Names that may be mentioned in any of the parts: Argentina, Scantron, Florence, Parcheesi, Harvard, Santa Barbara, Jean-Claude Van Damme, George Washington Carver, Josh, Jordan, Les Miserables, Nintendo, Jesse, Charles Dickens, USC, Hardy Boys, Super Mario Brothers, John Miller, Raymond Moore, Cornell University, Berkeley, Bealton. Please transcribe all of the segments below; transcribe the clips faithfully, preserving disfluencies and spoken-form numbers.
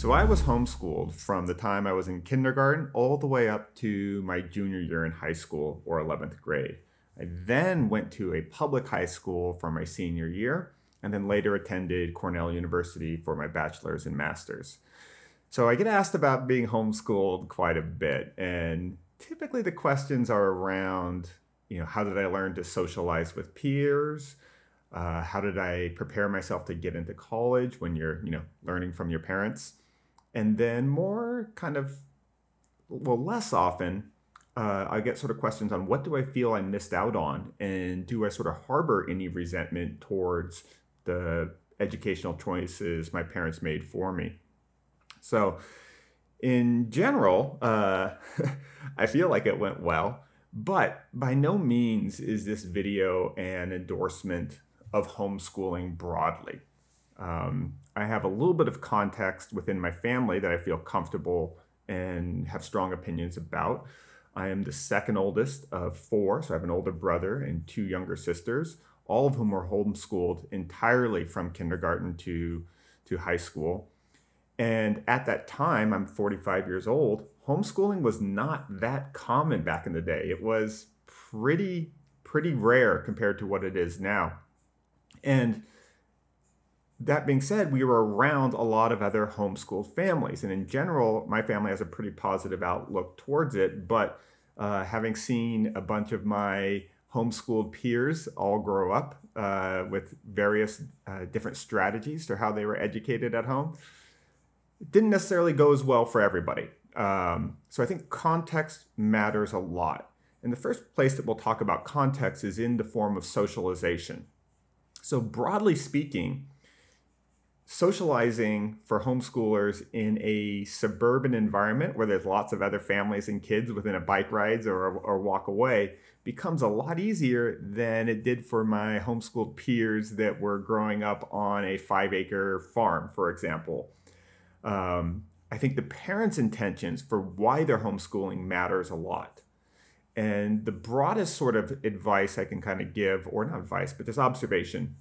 So I was homeschooled from the time I was in kindergarten all the way up to my junior year in high school or eleventh grade. I then went to a public high school for my senior year and then later attended Cornell University for my bachelor's and master's. So I get asked about being homeschooled quite a bit, and typically the questions are around, you know, how did I learn to socialize with peers? Uh, how did I prepare myself to get into college when you're, you know, learning from your parents? And then more kind of, well, less often, uh, I get sort of questions on what do I feel I missed out on? And do I sort of harbor any resentment towards the educational choices my parents made for me? So in general, uh, I feel like it went well, but by no means is this video an endorsement of homeschooling broadly. Um, I have a little bit of context within my family that I feel comfortable and have strong opinions about. I am the second oldest of four, so I have an older brother and two younger sisters, all of whom are homeschooled entirely from kindergarten to, to high school. And at that time, I'm forty-five years old, homeschooling was not that common back in the day. It was pretty, pretty rare compared to what it is now. And that being said, we were around a lot of other homeschooled families. And in general, my family has a pretty positive outlook towards it. But uh, having seen a bunch of my homeschooled peers all grow up uh, with various uh, different strategies to how they were educated at home, it didn't necessarily go as well for everybody. Um, so I think context matters a lot. And the first place that we'll talk about context is in the form of socialization. So broadly speaking, socializing for homeschoolers in a suburban environment where there's lots of other families and kids within a bike rides or, or walk away becomes a lot easier than it did for my homeschooled peers that were growing up on a five acre farm, for example. Um, I think the parents' intentions for why they're homeschooling matters a lot. And the broadest sort of advice I can kind of give, or not advice, but just observation,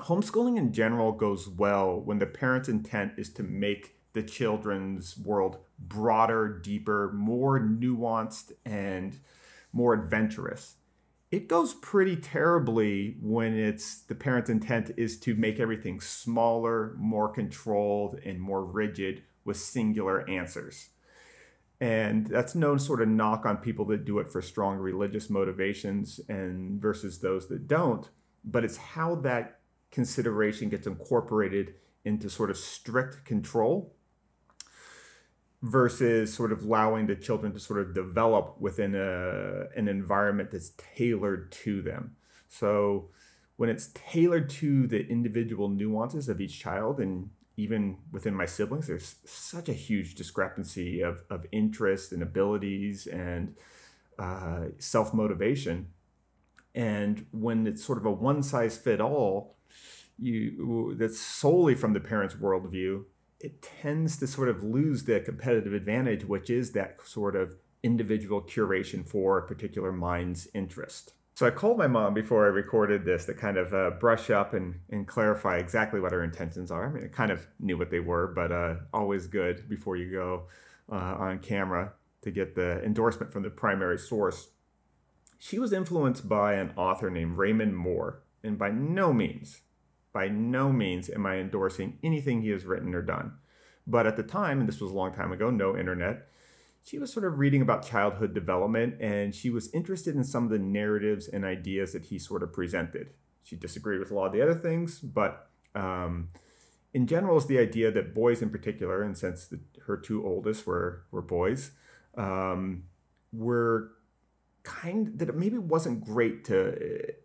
homeschooling in general goes well when the parents' intent is to make the children's world broader, deeper, more nuanced, and more adventurous. It goes pretty terribly when it's the parent's intent is to make everything smaller, more controlled, and more rigid with singular answers. And that's no sort of knock on people that do it for strong religious motivations and versus those that don't, but it's how that consideration gets incorporated into sort of strict control versus sort of allowing the children to sort of develop within a, an environment that's tailored to them. So when it's tailored to the individual nuances of each child, and even within my siblings, there's such a huge discrepancy of, of interests and abilities and uh, self-motivation. And when it's sort of a one-size-fit-all, you that's solely from the parents' worldview, it tends to sort of lose the competitive advantage, which is that sort of individual curation for a particular mind's interest. So I called my mom before I recorded this to kind of uh, brush up and, and clarify exactly what her intentions are. I mean, I kind of knew what they were, but uh, always good before you go uh, on camera to get the endorsement from the primary source. She was influenced by an author named Raymond Moore, and by no means By no means am I endorsing anything he has written or done. But at the time, and this was a long time ago, no internet, she was sort of reading about childhood development, and she was interested in some of the narratives and ideas that he sort of presented. She disagreed with a lot of the other things, but um, in general, it's the idea that boys in particular, and since the, her two oldest were, were boys, um, were kind that it maybe wasn't great to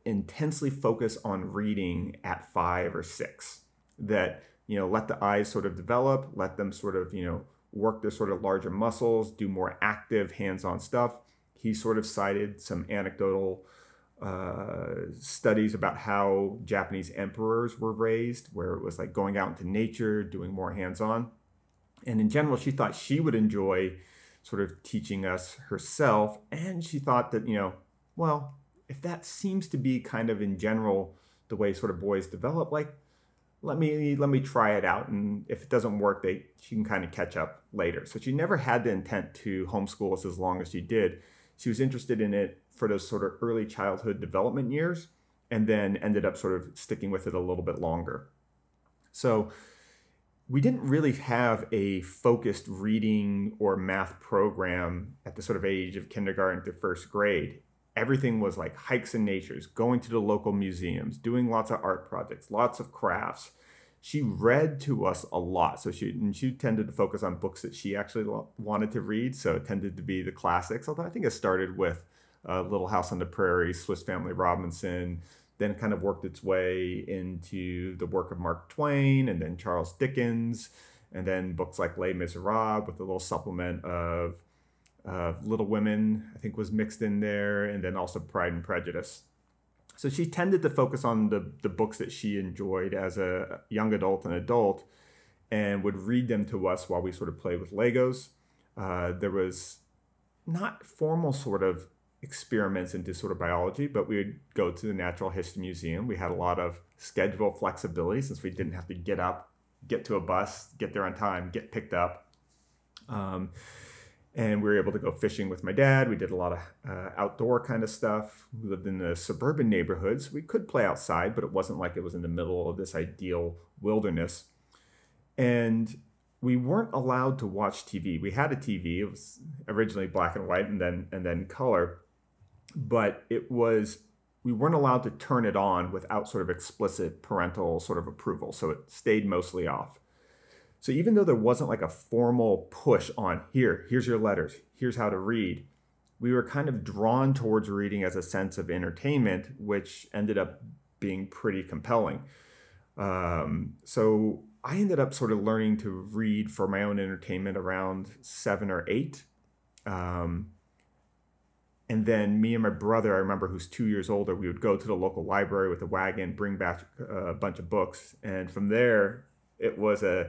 intensely focus on reading at five or six, that, you know, let the eyes sort of develop, let them sort of, you know, work their sort of larger muscles, do more active hands-on stuff. He sort of cited some anecdotal uh, studies about how Japanese emperors were raised, where it was like going out into nature, doing more hands-on. And in general, she thought she would enjoy sort of teaching us herself. And she thought that, you know, well, if that seems to be kind of in general the way sort of boys develop, like, let me let me try it out, and if it doesn't work, they she can kind of catch up later. So she never had the intent to homeschool us as long as she did. She was interested in it for those sort of early childhood development years, and then ended up sort of sticking with it a little bit longer. So we didn't really have a focused reading or math program at the sort of age of kindergarten to first grade. Everything was like hikes in nature, going to the local museums, doing lots of art projects, lots of crafts. She read to us a lot. So she, and she tended to focus on books that she actually wanted to read. So it tended to be the classics, although I think it started with uh, Little House on the Prairie, Swiss Family Robinson, then kind of worked its way into the work of Mark Twain and then Charles Dickens, and then books like Les Miserables with a little supplement of Uh, Little Women, I think, was mixed in there, and then also Pride and Prejudice. So she tended to focus on the, the books that she enjoyed as a young adult and adult, and would read them to us while we sort of played with Legos. Uh, there was not formal sort of experiments into sort of biology, but we would go to the Natural History Museum. We had a lot of schedule flexibility since we didn't have to get up, get to a bus, get there on time, get picked up. Um, And we were able to go fishing with my dad. We did a lot of uh, outdoor kind of stuff. We lived in the suburban neighborhoods. So we could play outside, but it wasn't like it was in the middle of this ideal wilderness. And we weren't allowed to watch T V. We had a T V. It was originally black and white and then, and then color. But it was, we weren't allowed to turn it on without sort of explicit parental sort of approval. So it stayed mostly off. So even though there wasn't like a formal push on here, here's your letters, here's how to read, we were kind of drawn towards reading as a sense of entertainment, which ended up being pretty compelling. Um, so I ended up sort of learning to read for my own entertainment around seven or eight. Um, and then me and my brother, I remember, who's two years older, we would go to the local library with a wagon, bring back a bunch of books. And from there, it was a...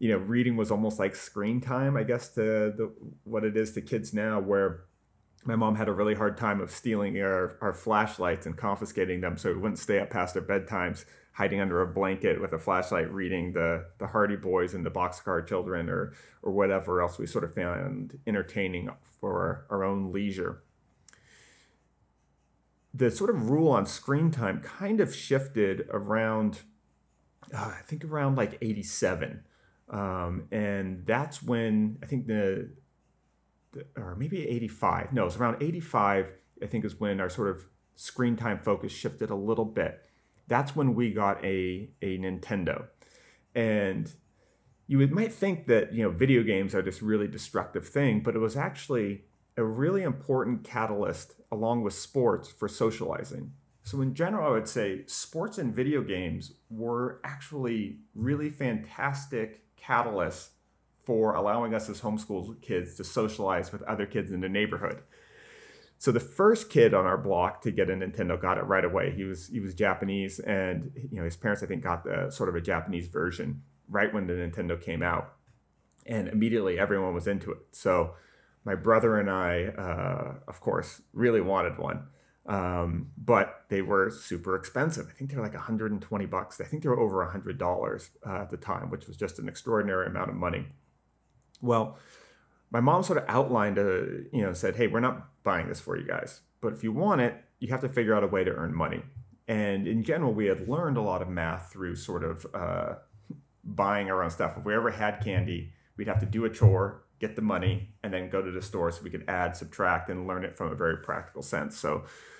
you know, reading was almost like screen time, I guess, to the, what it is to kids now, where my mom had a really hard time of stealing our, our flashlights and confiscating them so we wouldn't stay up past our bedtimes, hiding under a blanket with a flashlight, reading the, the Hardy Boys and the Boxcar Children or, or whatever else we sort of found entertaining for our own leisure. The sort of rule on screen time kind of shifted around, uh, I think around like eighty-seven. Um, and that's when I think the, the, or maybe eighty-five, no, it's around eighty-five, I think, is when our sort of screen time focus shifted a little bit. That's when we got a, a Nintendo. And you would, might think that, you know, video games are this really destructive thing, but it was actually a really important catalyst, along with sports, for socializing. So in general, I would say sports and video games were actually really fantastic catalyst for allowing us as homeschool kids to socialize with other kids in the neighborhood. So the first kid on our block to get a Nintendo got it right away. He was he was Japanese, and you know, his parents, I think, got the sort of a Japanese version right when the Nintendo came out, and immediately everyone was into it. So my brother and I, uh, of course, really wanted one, um, but they were super expensive. I think they were like one hundred twenty bucks. I think they were over one hundred dollars uh, at the time, which was just an extraordinary amount of money. Well, my mom sort of outlined, a, you know, said, hey, we're not buying this for you guys, but if you want it, you have to figure out a way to earn money. And in general, we had learned a lot of math through sort of uh, buying our own stuff. If we ever had candy, we'd have to do a chore, get the money, and then go to the store so we could add, subtract, and learn it from a very practical sense. So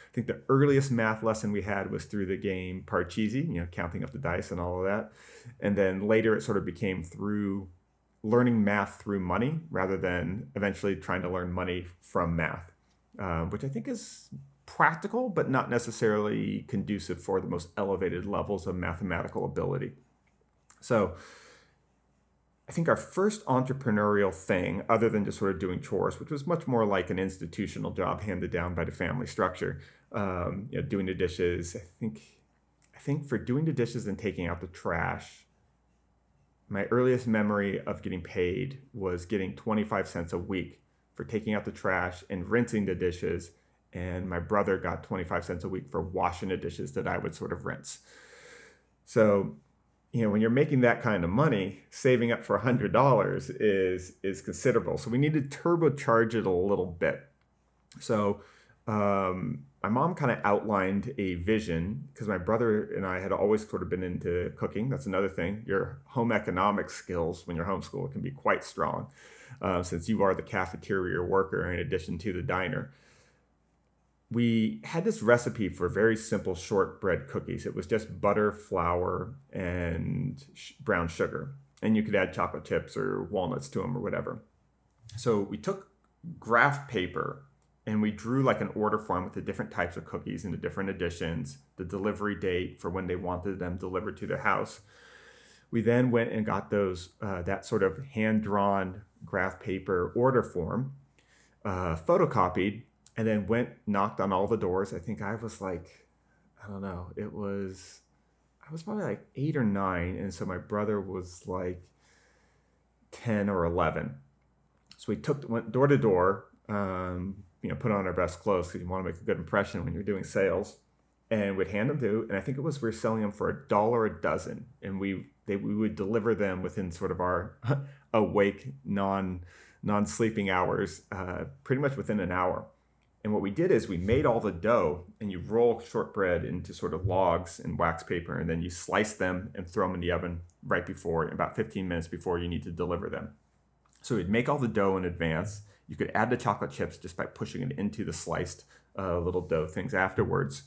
I think the earliest math lesson we had was through the game Parcheesi, you know, counting up the dice and all of that. And then later it sort of became through learning math through money rather than eventually trying to learn money from math, uh, which I think is practical, but not necessarily conducive for the most elevated levels of mathematical ability. So I think our first entrepreneurial thing, other than just sort of doing chores, which was much more like an institutional job handed down by the family structure, um, you know, doing the dishes. I think, I think for doing the dishes and taking out the trash, my earliest memory of getting paid was getting twenty-five cents a week for taking out the trash and rinsing the dishes. And my brother got twenty-five cents a week for washing the dishes that I would sort of rinse. So you know, when you're making that kind of money, saving up for one hundred dollars is is considerable. So we need to turbocharge it a little bit. So um, my mom kind of outlined a vision, because my brother and I had always sort of been into cooking. That's another thing. Your home economic skills when you're homeschooled can be quite strong, uh, since you are the cafeteria worker in addition to the diner. We had this recipe for very simple shortbread cookies. It was just butter, flour, and sh brown sugar. And you could add chocolate chips or walnuts to them or whatever. So we took graph paper and we drew like an order form with the different types of cookies and the different editions, the delivery date for when they wanted them delivered to their house. We then went and got those, uh, that sort of hand-drawn graph paper order form, uh, photocopied, and then went, knocked on all the doors. I think I was like, I don't know, it was, I was probably like eight or nine. And so my brother was like ten or eleven. So we took, went door to door, um, you know, put on our best clothes because you want to make a good impression when you're doing sales, and we'd hand them to, and I think it was, we were selling them for a dollar a dozen. And we, they, we would deliver them within sort of our awake, non, non-sleeping hours, uh, pretty much within an hour. And what we did is we made all the dough, and you roll shortbread into sort of logs and wax paper, and then you slice them and throw them in the oven right before, about fifteen minutes before you need to deliver them. So we'd make all the dough in advance. You could add the chocolate chips just by pushing it into the sliced uh, little dough things afterwards.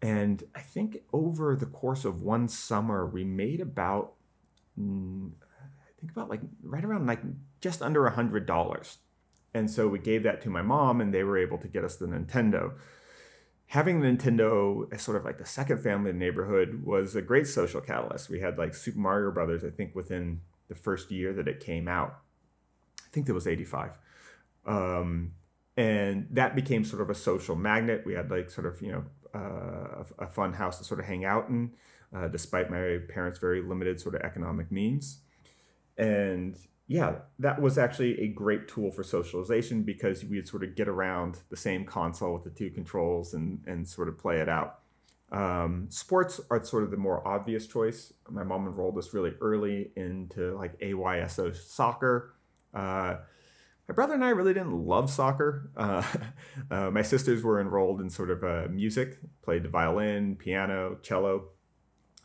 And I think over the course of one summer, we made about, mm, I think about like right around like just under one hundred dollars. And so we gave that to my mom, and they were able to get us the Nintendo. Having the Nintendo as sort of like the second family in the neighborhood was a great social catalyst. We had like Super Mario Brothers, I think, within the first year that it came out. I think that was eighty-five. Um, and that became sort of a social magnet. We had like sort of, you know, uh, a, a fun house to sort of hang out in, uh, despite my parents' very limited sort of economic means. And yeah, that was actually a great tool for socialization because we'd sort of get around the same console with the two controls and, and sort of play it out. Um, sports are sort of the more obvious choice. My mom enrolled us really early into like A Y S O soccer. Uh, my brother and I really didn't love soccer. Uh, uh, my sisters were enrolled in sort of uh, music, played the violin, piano, cello.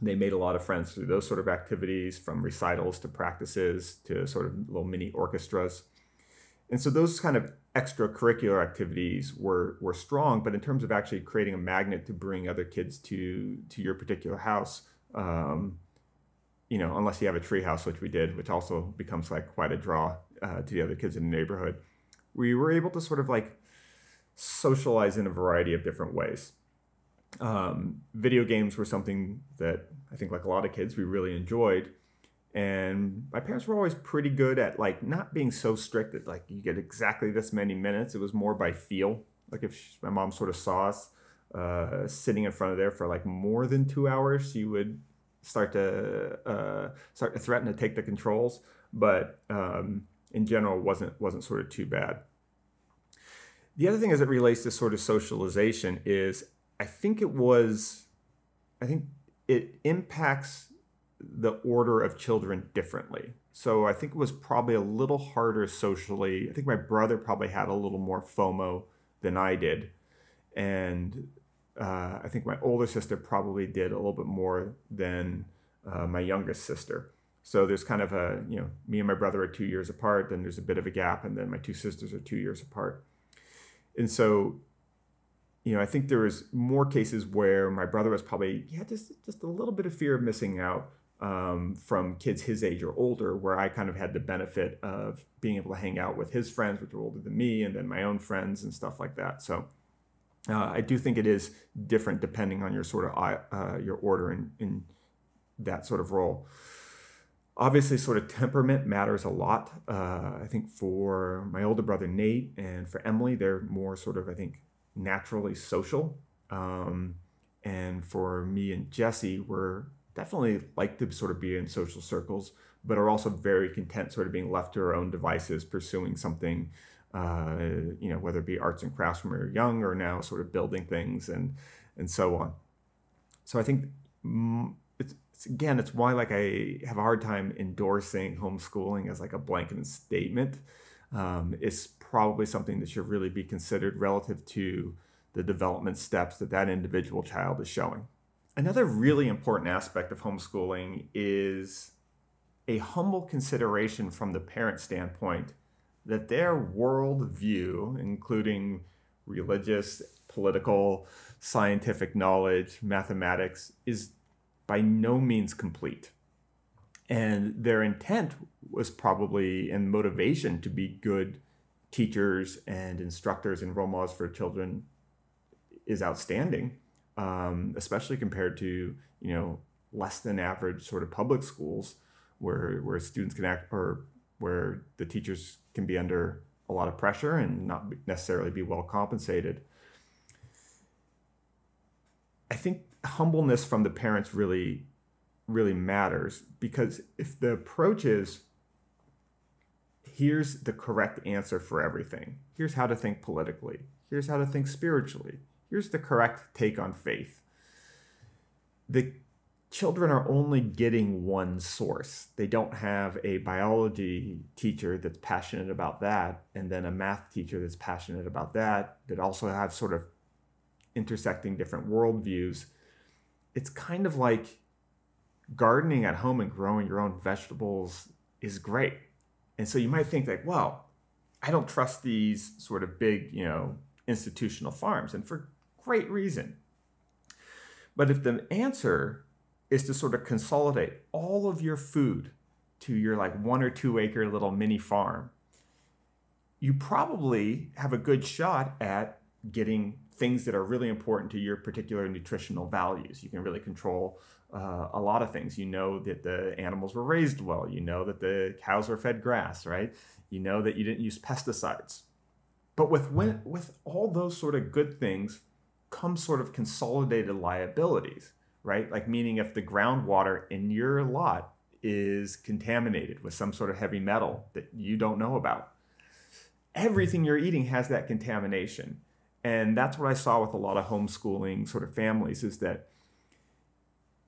They made a lot of friends through those sort of activities, from recitals to practices to sort of little mini orchestras. And so those kind of extracurricular activities were, were strong, but in terms of actually creating a magnet to bring other kids to, to your particular house, um, you know, unless you have a tree house, which we did, which also becomes like quite a draw uh, to the other kids in the neighborhood, we were able to sort of like socialize in a variety of different ways. Um, video games were something that I think, like a lot of kids, we really enjoyed. And my parents were always pretty good at like not being so strict that like you get exactly this many minutes. It was more by feel. Like if she, my mom sort of saw us uh, sitting in front of there for like more than two hours, she would start to uh, start to threaten to take the controls. But um, in general, wasn't wasn't sort of too bad. The other thing as it relates to sort of socialization is, I think it was, I think it impacts the order of children differently. So I think it was probably a little harder socially. I think my brother probably had a little more FOMO than I did. And uh, I think my older sister probably did a little bit more than uh, my youngest sister. So there's kind of a, you know, me and my brother are two years apart, then there's a bit of a gap, and then my two sisters are two years apart. And so, you know, I think there was more cases where my brother was probably, yeah, just, just a little bit of fear of missing out um, from kids his age or older, where I kind of had the benefit of being able to hang out with his friends, which were older than me, and then my own friends and stuff like that. So uh, I do think it is different depending on your sort of uh, your order in, in that sort of role. Obviously, sort of temperament matters a lot. Uh, I think for my older brother, Nate, and for Emily, they're more sort of, I think, naturally social, um, and for me and Jesse, we're definitely like to sort of be in social circles, but are also very content sort of being left to our own devices, pursuing something, uh, you know, whether it be arts and crafts when we were young, or now sort of building things and and so on. So I think it's, it's again, it's why like I have a hard time endorsing homeschooling as like a blanket statement. Um, it's probably something that should really be considered relative to the development steps that that individual child is showing. Another really important aspect of homeschooling is a humble consideration from the parent standpoint that their worldview, including religious, political, scientific knowledge, mathematics, is by no means complete. And their intent was probably, and motivation to be good teachers and instructors and role models for children is outstanding, um, especially compared to, you know, less than average sort of public schools where, where students can act, or where the teachers can be under a lot of pressure and not necessarily be well compensated. I think humbleness from the parents really, really matters, because if the approach is, here's the correct answer for everything, here's how to think politically, here's how to think spiritually, here's the correct take on faith, the children are only getting one source. They don't have a biology teacher that's passionate about that, and then a math teacher that's passionate about that, that also have sort of intersecting different worldviews. It's kind of like gardening at home and growing your own vegetables is great. And so you might think like, well, I don't trust these sort of big, you know, institutional farms, and for great reason. But if the answer is to sort of consolidate all of your food to your like one or two acre little mini farm, you probably have a good shot at getting things that are really important to your particular nutritional values. You can really control uh, a lot of things. You know that the animals were raised well. You know that the cows were fed grass, right? You know that you didn't use pesticides. But with, when, with all those sort of good things come sort of consolidated liabilities, right? Like meaning if the groundwater in your lot is contaminated with some sort of heavy metal that you don't know about, everything you're eating has that contamination. And that's what I saw with a lot of homeschooling sort of families, is that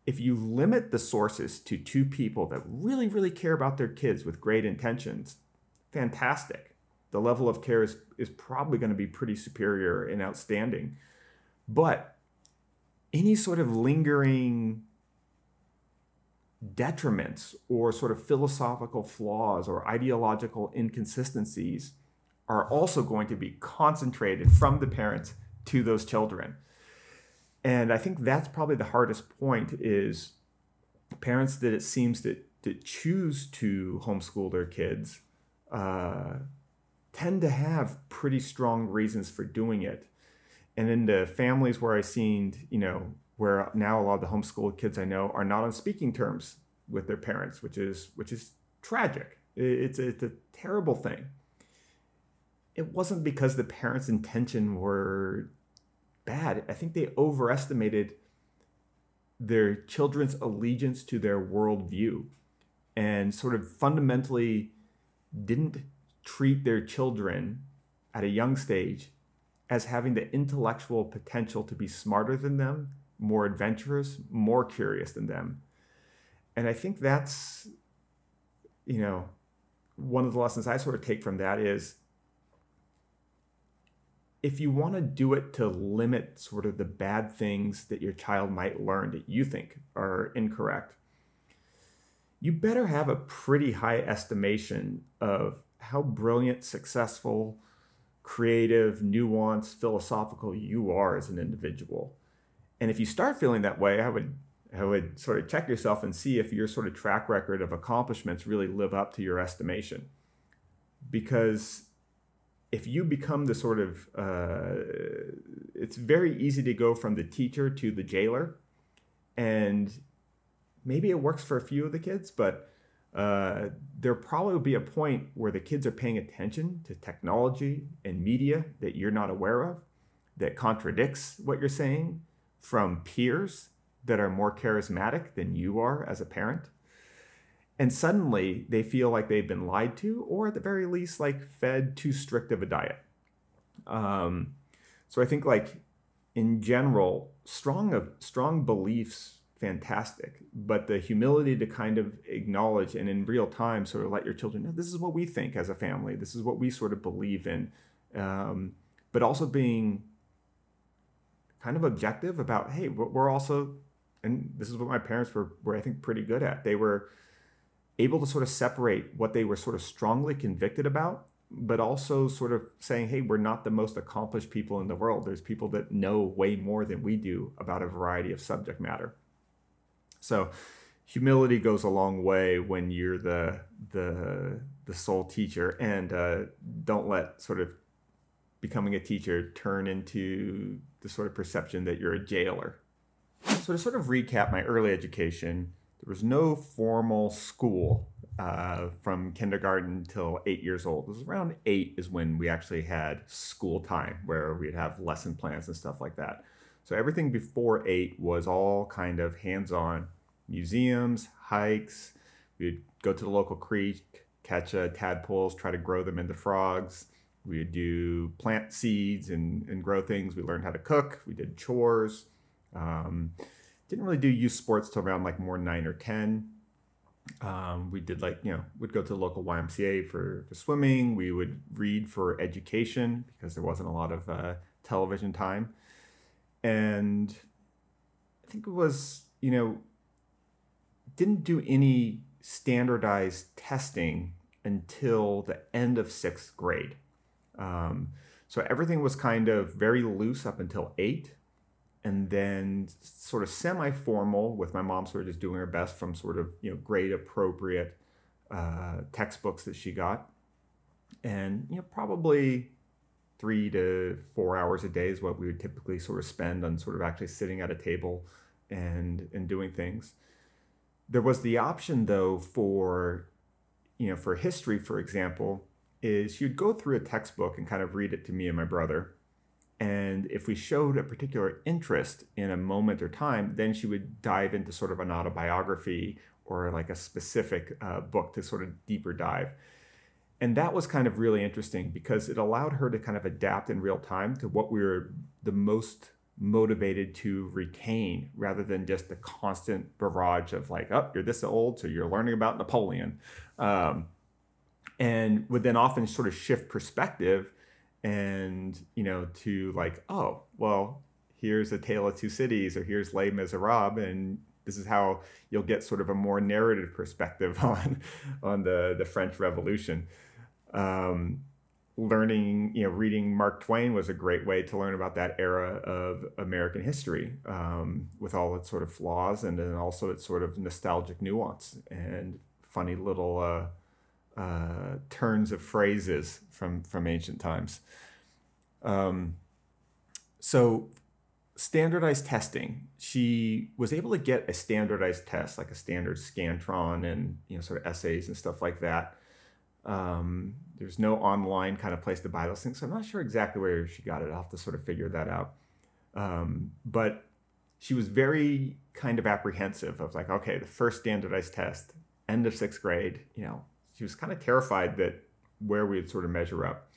if you limit the sources to two people that really, really care about their kids with great intentions, fantastic. The level of care is, is probably going to be pretty superior and outstanding. But any sort of lingering detriments or sort of philosophical flaws or ideological inconsistencies are also going to be concentrated from the parents to those children. And I think that's probably the hardest point, is parents that it seems that, that choose to homeschool their kids uh, tend to have pretty strong reasons for doing it. And in the families where I've seen, you know, where now a lot of the homeschooled kids I know are not on speaking terms with their parents, which is, which is tragic. It's, it's a terrible thing. It wasn't because the parents' intention were bad. I think they overestimated their children's allegiance to their worldview and sort of fundamentally didn't treat their children at a young stage as having the intellectual potential to be smarter than them, more adventurous, more curious than them. And I think that's, you know, one of the lessons I sort of take from that is, if you want to do it to limit sort of the bad things that your child might learn that you think are incorrect, you better have a pretty high estimation of how brilliant, successful, creative, nuanced, philosophical you are as an individual. And if you start feeling that way, I would, I would sort of check yourself and see if your sort of track record of accomplishments really live up to your estimation. Because if you become the sort of, uh, it's very easy to go from the teacher to the jailer, and maybe it works for a few of the kids, but uh, there probably will be a point where the kids are paying attention to technology and media that you're not aware of, that contradicts what you're saying, from peers that are more charismatic than you are as a parent. And suddenly they feel like they've been lied to, or at the very least, like fed too strict of a diet. Um, so I think like in general, strong, strong beliefs fantastic. But the humility to kind of acknowledge and in real time sort of let your children know, this is what we think as a family. This is what we sort of believe in. Um, but also being kind of objective about, hey, we're also, and this is what my parents were, were I think, pretty good at. They were able to sort of separate what they were sort of strongly convicted about, but also sort of saying, hey, we're not the most accomplished people in the world. There's people that know way more than we do about a variety of subject matter. So humility goes a long way when you're the, the, the sole teacher, and uh, don't let sort of becoming a teacher turn into the sort of perception that you're a jailer. So to sort of recap my early education, there was no formal school uh, from kindergarten till eight years old. It was around eight is when we actually had school time, where we'd have lesson plans and stuff like that. So everything before eight was all kind of hands-on, museums, hikes. We'd go to the local creek, catch uh, tadpoles, try to grow them into frogs. We would do plant seeds and, and grow things. We learned how to cook. We did chores. Um, didn't really do youth sports till around like more nine or ten. Um, we did like, you know, we'd go to the local Y M C A for, for swimming. We would read for education because there wasn't a lot of uh, television time. And I think it was, you know, didn't do any standardized testing until the end of sixth grade. Um, so everything was kind of very loose up until eight, and then sort of semi-formal with my mom sort of just doing her best from sort of, you know, grade appropriate, uh, textbooks that she got. And, you know, probably three to four hours a day is what we would typically sort of spend on sort of actually sitting at a table and, and doing things. There was the option though for, you know, for history, for example, is you'd go through a textbook and kind of read it to me and my brother. And if we showed a particular interest in a moment or time, then she would dive into sort of an autobiography or like a specific uh, book to sort of deeper dive. And that was kind of really interesting because it allowed her to kind of adapt in real time to what we were the most motivated to retain, rather than just the constant barrage of like, oh, you're this old, so you're learning about Napoleon. Um, and would then often sort of shift perspective and, you know, to like, oh, well, here's A Tale of Two Cities, or here's Les Miserables, and this is how you'll get sort of a more narrative perspective on, on the, the French Revolution. Um, learning, you know, reading Mark Twain was a great way to learn about that era of American history, um, with all its sort of flaws and then also its sort of nostalgic nuance and funny little, uh, Uh, turns of phrases from, from ancient times. Um, so standardized testing, she was able to get a standardized test, like a standard Scantron and, you know, sort of essays and stuff like that. Um, there's no online kind of place to buy those things. So I'm not sure exactly where she got it. I'll have to sort of figure that out. Um, but she was very kind of apprehensive of like, okay, the first standardized test, end of sixth grade, you know, she was kind of terrified that where we would sort of measure up.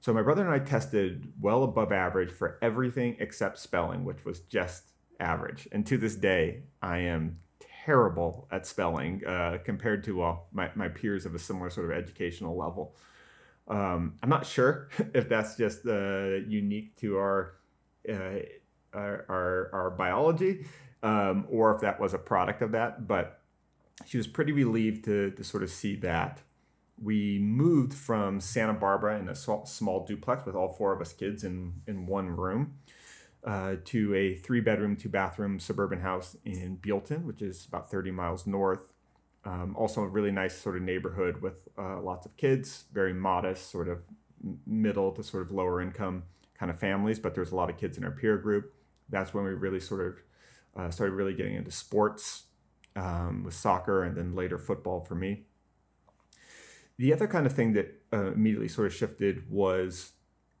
So my brother and I tested well above average for everything except spelling, which was just average. And to this day, I am terrible at spelling uh, compared to uh, my, my peers of a similar sort of educational level. Um, I'm not sure if that's just uh, unique to our, uh, our, our, our biology um, or if that was a product of that, but she was pretty relieved to, to sort of see that. We moved from Santa Barbara in a small duplex with all four of us kids in, in one room uh, to a three-bedroom, two-bathroom suburban house in Bealton, which is about thirty miles north. Um, also a really nice sort of neighborhood with uh, lots of kids, very modest, sort of middle to sort of lower income kind of families, but there's a lot of kids in our peer group. That's when we really sort of uh, started really getting into sports. Um, with soccer and then later football for me. The other kind of thing that uh, immediately sort of shifted was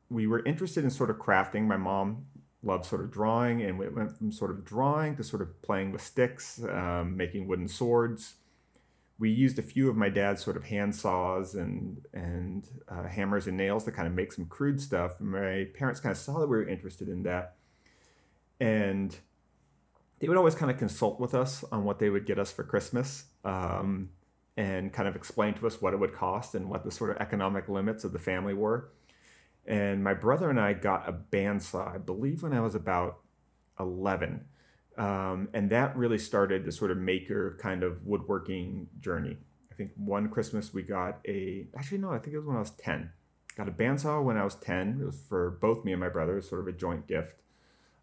we were interested in sort of crafting. My mom loved sort of drawing, and we went from sort of drawing to sort of playing with sticks, um, making wooden swords. We used a few of my dad's sort of hand saws and, and uh, hammers and nails to kind of make some crude stuff. And my parents kind of saw that we were interested in that. And they would always kind of consult with us on what they would get us for Christmas, um, and kind of explain to us what it would cost and what the sort of economic limits of the family were. And my brother and I got a bandsaw, I believe, when I was about eleven. Um, and that really started the sort of maker kind of woodworking journey. I think one Christmas we got a, actually, no, I think it was when I was ten. Got a bandsaw when I was ten. It was for both me and my brother. It was sort of a joint gift.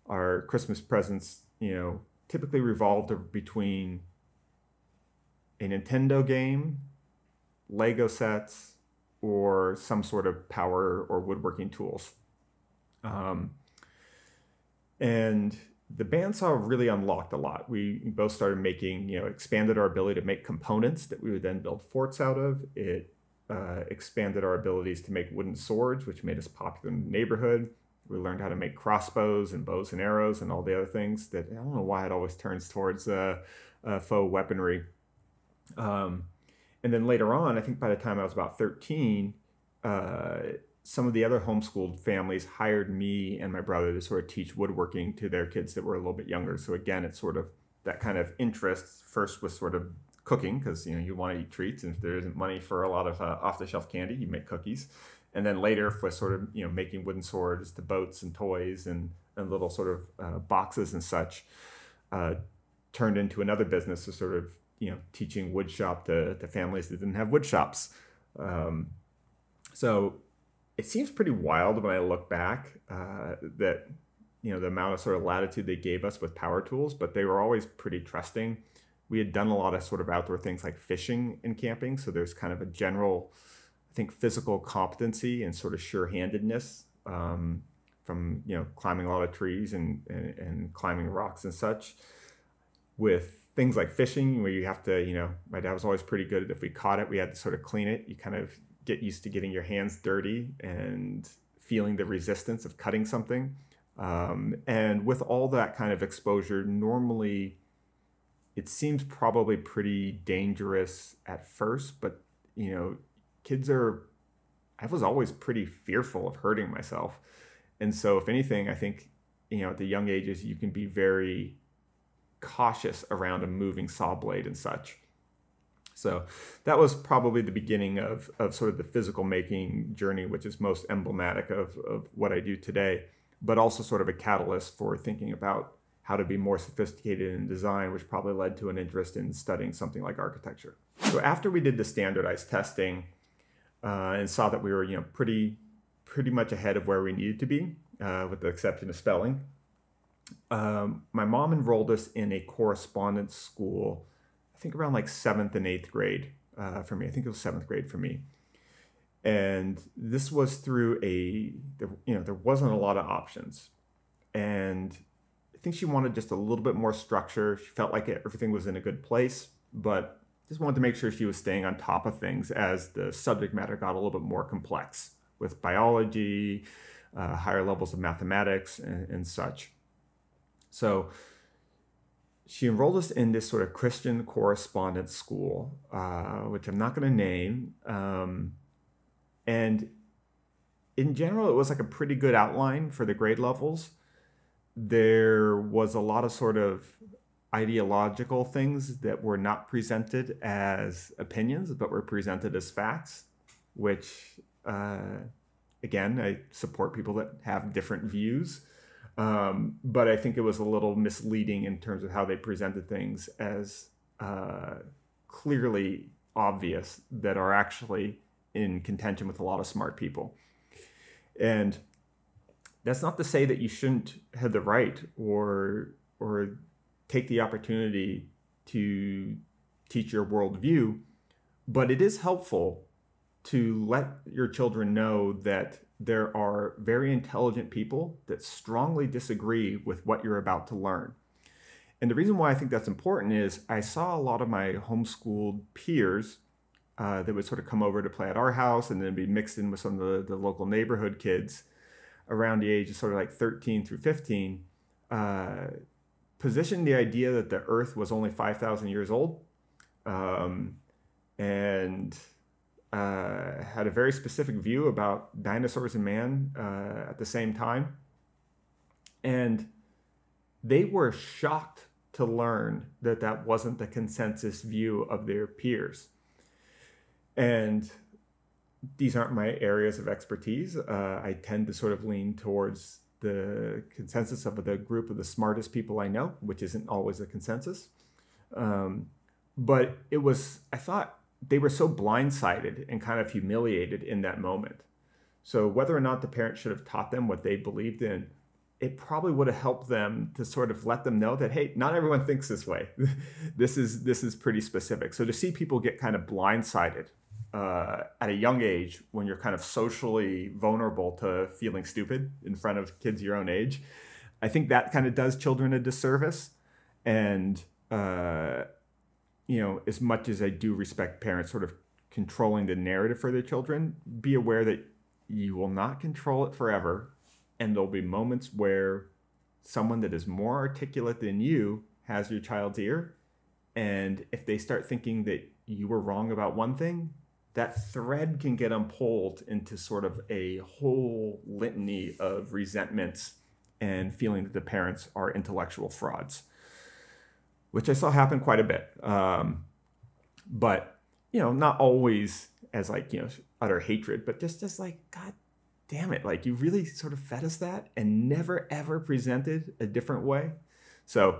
Our Christmas presents, you know, typically revolved between a Nintendo game, Lego sets, or some sort of power or woodworking tools. Um, and the bandsaw really unlocked a lot. We both started making, you know, expanded our ability to make components that we would then build forts out of. It uh, expanded our abilities to make wooden swords, which made us popular in the neighborhood. We learned how to make crossbows and bows and arrows and all the other things that, I don't know why it always turns towards uh, uh, faux weaponry. Um, and then later on, I think by the time I was about thirteen, uh, some of the other homeschooled families hired me and my brother to sort of teach woodworking to their kids that were a little bit younger. So again, it's sort of that kind of interest first was sort of cooking, because, you know, you want to eat treats, and if there isn't money for a lot of uh, off-the-shelf candy, you make cookies. And then later for sort of, you know, making wooden swords to boats and toys and, and little sort of uh, boxes and such, uh, turned into another business to sort of, you know, teaching woodshop to, to families that didn't have wood shops. Um, so it seems pretty wild when I look back uh, that, you know, the amount of sort of latitude they gave us with power tools, but they were always pretty trusting. We had done a lot of sort of outdoor things like fishing and camping. So there's kind of a general, I think, physical competency and sort of sure-handedness um, from, you know, climbing a lot of trees and, and, and climbing rocks and such. With things like fishing, where you have to, you know, my dad was always pretty good at, if we caught it, we had to sort of clean it. You kind of get used to getting your hands dirty and feeling the resistance of cutting something. Um, and with all that kind of exposure, normally it seems probably pretty dangerous at first, but, you know, kids are, I was always pretty fearful of hurting myself. And so if anything, I think, you know, at the young ages, you can be very cautious around a moving saw blade and such. So that was probably the beginning of, of sort of the physical making journey, which is most emblematic of, of what I do today, but also sort of a catalyst for thinking about how to be more sophisticated in design, which probably led to an interest in studying something like architecture. So after we did the standardized testing, Uh, and saw that we were, you know, pretty, pretty much ahead of where we needed to be, uh, with the exception of spelling. Um, my mom enrolled us in a correspondence school, I think around like seventh and eighth grade uh, for me. I think it was seventh grade for me. And this was through a, there, you know, there wasn't a lot of options. And I think she wanted just a little bit more structure. She felt like everything was in a good place, but just wanted to make sure she was staying on top of things as the subject matter got a little bit more complex with biology, uh, higher levels of mathematics and, and such. So she enrolled us in this sort of Christian correspondence school, uh, which I'm not going to name. Um, and in general, it was like a pretty good outline for the grade levels. There was a lot of sort of ideological things that were not presented as opinions, but were presented as facts, which, uh, again, I support people that have different views. Um, but I think it was a little misleading in terms of how they presented things as uh, clearly obvious that are actually in contention with a lot of smart people. And that's not to say that you shouldn't have the right or, or, take the opportunity to teach your worldview, but it is helpful to let your children know that there are very intelligent people that strongly disagree with what you're about to learn. And the reason why I think that's important is I saw a lot of my homeschooled peers uh, that would sort of come over to play at our house and then be mixed in with some of the, the local neighborhood kids around the age of sort of like thirteen through fifteen, uh, positioned the idea that the earth was only five thousand years old, um, and uh, had a very specific view about dinosaurs and man uh, at the same time. And they were shocked to learn that that wasn't the consensus view of their peers. And these aren't my areas of expertise. Uh, I tend to sort of lean towards the consensus of the group of the smartest people I know, which isn't always a consensus. Um, but it was, I thought they were so blindsided and kind of humiliated in that moment. So whether or not the parents should have taught them what they believed in, it probably would have helped them to sort of let them know that, hey, not everyone thinks this way. This is, this is pretty specific. So to see people get kind of blindsided uh, at a young age when you're kind of socially vulnerable to feeling stupid in front of kids your own age, I think that kind of does children a disservice. And, uh, you know, as much as I do respect parents sort of controlling the narrative for their children, be aware that you will not control it forever. And there'll be moments where someone that is more articulate than you has your child's ear. And if they start thinking that you were wrong about one thing, that thread can get unpulled into sort of a whole litany of resentments and feeling that the parents are intellectual frauds, which I saw happen quite a bit. Um, but, you know, not always as like, you know, utter hatred, but just as like, God damn it, like you really sort of fed us that and never ever presented a different way. So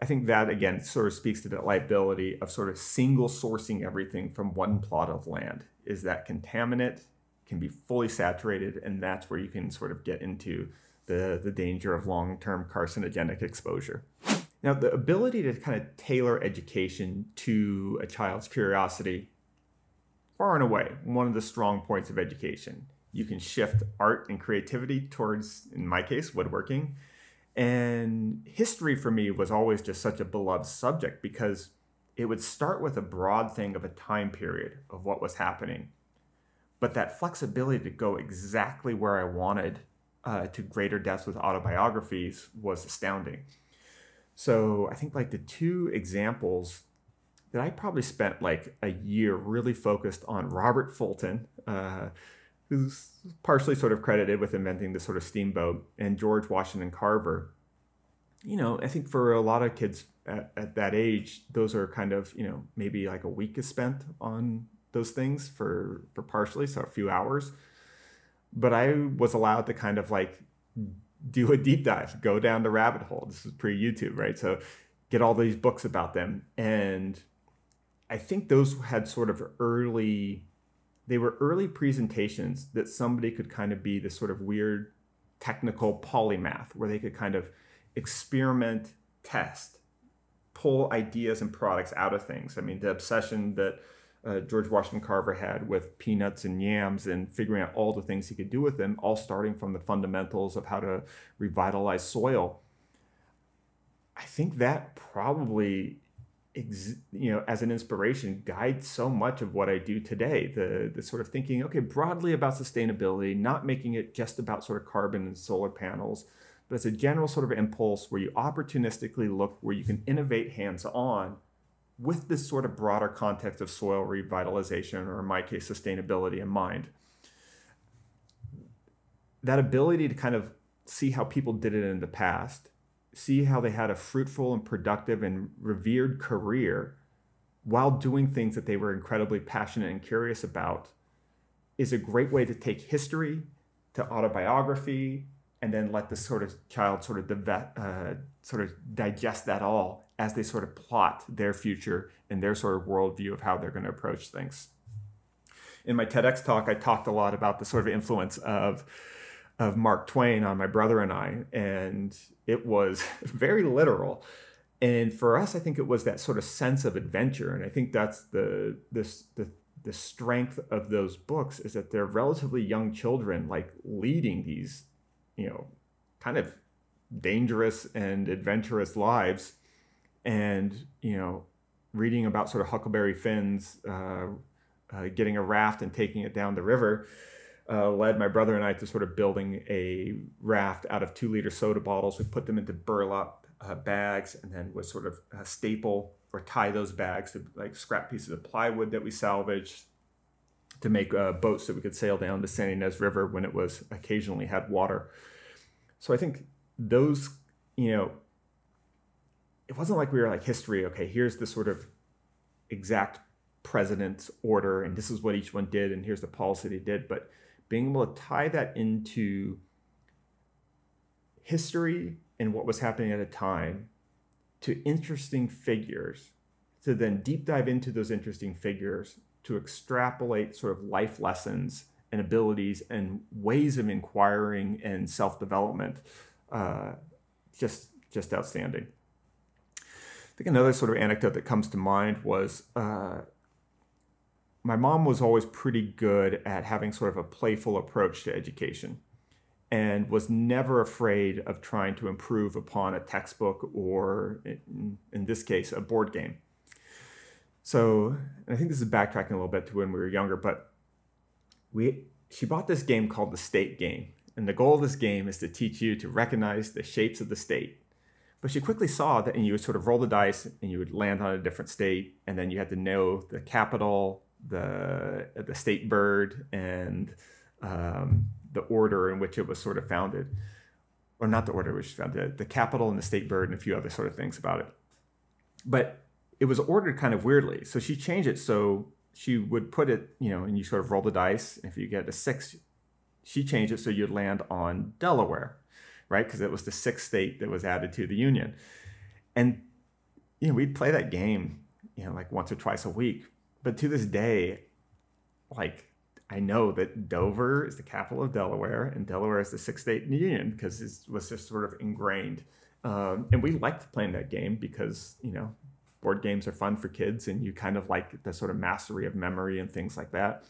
I think that again sort of speaks to the liability of sort of single sourcing everything from one plot of land, is that contaminant can be fully saturated, and that's where you can sort of get into the, the danger of long-term carcinogenic exposure. Now, the ability to kind of tailor education to a child's curiosity, far and away, one of the strong points of education. You can shift art and creativity towards, in my case, woodworking. And history for me was always just such a beloved subject because it would start with a broad thing of a time period of what was happening. But that flexibility to go exactly where I wanted uh, to greater depths with autobiographies was astounding. So I think like the two examples that I probably spent like a year really focused on Robert Fulton, uh, who's partially sort of credited with inventing this sort of steamboat, and George Washington Carver. You know, I think for a lot of kids at, at that age, those are kind of, you know, maybe like a week is spent on those things for, for partially, so a few hours. But I was allowed to kind of like do a deep dive, go down the rabbit hole. This is pre-YouTube, right? So get all these books about them. And I think those had sort of early... they were early presentations that somebody could kind of be this sort of weird technical polymath where they could kind of experiment, test, pull ideas and products out of things. I mean, the obsession that uh, George Washington Carver had with peanuts and yams and figuring out all the things he could do with them, all starting from the fundamentals of how to revitalize soil. I think that probably... you know, as an inspiration, guides so much of what I do today. The, the sort of thinking, okay, broadly about sustainability, not making it just about sort of carbon and solar panels, but it's a general sort of impulse where you opportunistically look where you can innovate hands-on with this sort of broader context of soil revitalization, or in my case, sustainability in mind. That ability to kind of see how people did it in the past, see how they had a fruitful and productive and revered career while doing things that they were incredibly passionate and curious about, is a great way to take history to autobiography and then let the sort of child sort of, devet, uh, sort of digest that all as they sort of plot their future and their sort of worldview of how they're going to approach things. In my TEDx talk, I talked a lot about the sort of influence of of Mark Twain on my brother and I, and it was very literal. And for us, I think it was that sort of sense of adventure. And I think that's the, this, the, the strength of those books, is that they're relatively young children, like leading these, you know, kind of dangerous and adventurous lives. And, you know, reading about sort of Huckleberry Finn's uh, uh, getting a raft and taking it down the river, Uh, led my brother and I to sort of building a raft out of two liter soda bottles. We put them into burlap uh, bags, and then would sort of uh, staple or tie those bags to like scrap pieces of plywood that we salvaged to make uh, boats that we could sail down the San Ynez River when it was occasionally had water. So I think those, you know, it wasn't like we were like history. Okay, here's the sort of exact president's order, and this is what each one did, and here's the policy they did. But being able to tie that into history and what was happening at a time to interesting figures, to then deep dive into those interesting figures, to extrapolate sort of life lessons and abilities and ways of inquiring and self-development, uh, just just outstanding. I think another sort of anecdote that comes to mind was uh, my mom was always pretty good at having sort of a playful approach to education and was never afraid of trying to improve upon a textbook or, in, in this case, a board game. So, and I think this is backtracking a little bit to when we were younger, but we she bought this game called the State Game. And the goal of this game is to teach you to recognize the shapes of the state. But she quickly saw that, and you would sort of roll the dice and you would land on a different state. And then you had to know the capital, the, the state bird, and um, the order in which it was sort of founded. Or not the order which was founded, the capital and the state bird and a few other sort of things about it. But it was ordered kind of weirdly. So she changed it. So she would put it, you know, and you sort of roll the dice. If you get a six, she changed it so you'd land on Delaware, right? Because it was the sixth state that was added to the Union. And, you know, we'd play that game, you know, like once or twice a week. But to this day, like, I know that Dover is the capital of Delaware and Delaware is the sixth state in the Union because it was just sort of ingrained. Um, and we liked playing that game because, you know, board games are fun for kids and you kind of like the sort of mastery of memory and things like that.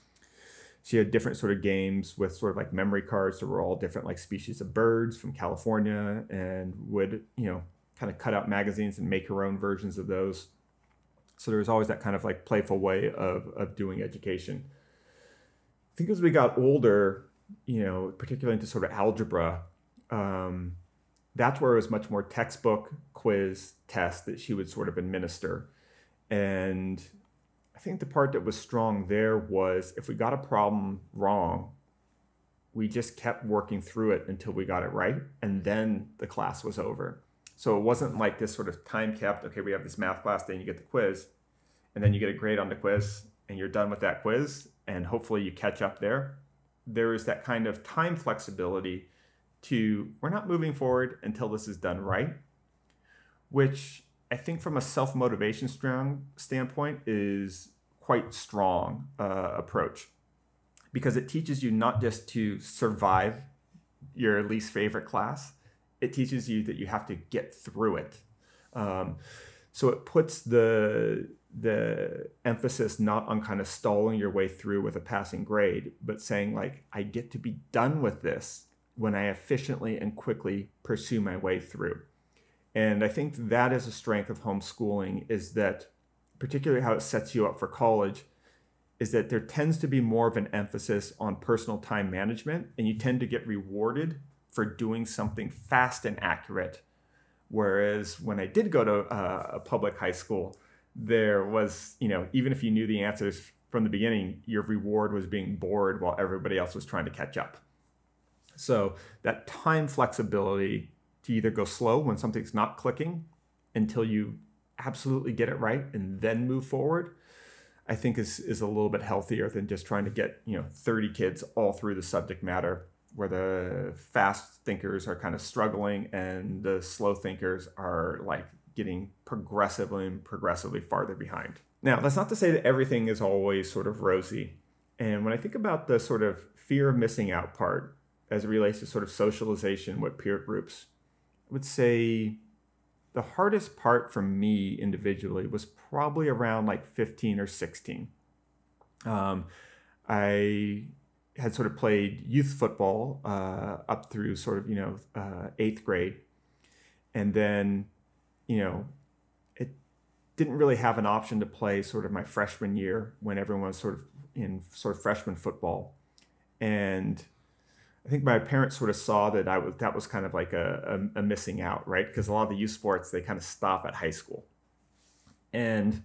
She had different sort of games with sort of like memory cards that were all different like species of birds from California and would, you know, kind of cut out magazines and make her own versions of those. So there was always that kind of like playful way of, of doing education. I think as we got older, you know, particularly into sort of algebra, um, that's where it was much more textbook, quiz, test that she would sort of administer. And I think the part that was strong there was if we got a problem wrong, we just kept working through it until we got it right. And then the class was over. So it wasn't like this sort of time kept, okay, we have this math class, then you get the quiz, and then you get a grade on the quiz, and you're done with that quiz, and hopefully you catch up there. There is that kind of time flexibility to we're not moving forward until this is done right, which I think from a self-motivation standpoint is quite strong uh, approach because it teaches you not just to survive your least favorite class, it teaches you that you have to get through it. Um, so it puts the, the emphasis not on kind of stalling your way through with a passing grade, but saying like, I get to be done with this when I efficiently and quickly pursue my way through. And I think that is a strength of homeschooling is that, particularly how it sets you up for college, is that there tends to be more of an emphasis on personal time management, and you tend to get rewarded for doing something fast and accurate. Whereas when I did go to uh, a public high school, there was, you know, even if you knew the answers from the beginning, your reward was being bored while everybody else was trying to catch up. So that time flexibility to either go slow when something's not clicking until you absolutely get it right and then move forward, I think is, is a little bit healthier than just trying to get, you know, thirty kids all through the subject matter where the fast thinkers are kind of struggling and the slow thinkers are like getting progressively and progressively farther behind. Now, that's not to say that everything is always sort of rosy. And when I think about the sort of fear of missing out part, as it relates to sort of socialization with peer groups, I would say the hardest part for me individually was probably around like fifteen or sixteen. Um, I had sort of played youth football uh, up through sort of, you know, uh, eighth grade. And then, you know, it didn't really have an option to play sort of my freshman year when everyone was sort of in sort of freshman football. And I think my parents sort of saw that I was that was kind of like a, a, a missing out, right? Because a lot of the youth sports, they kind of stop at high school. And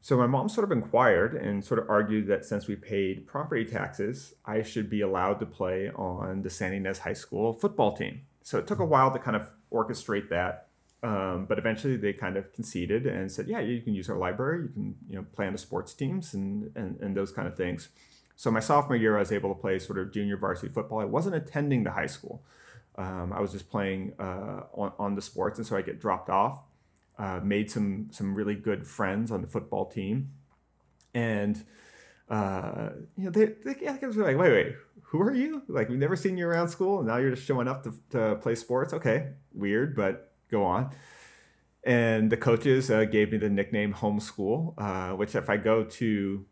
so my mom sort of inquired and sort of argued that since we paid property taxes, I should be allowed to play on the San Ynez High School football team. So it took a while to kind of orchestrate that. Um, but eventually they kind of conceded and said, yeah, you can use our library. You can, you know, play on the sports teams and, and, and those kind of things. So my sophomore year, I was able to play sort of junior varsity football. I wasn't attending the high school. Um, I was just playing uh, on, on the sports. And so I get dropped off, uh, made some some really good friends on the football team. And, uh, you know, they, they, they were like, wait, wait, who are you? Like, we've never seen you around school. And now you're just showing up to, to play sports. Okay, weird, but go on. And the coaches uh, gave me the nickname homeschool, uh, which if I go to,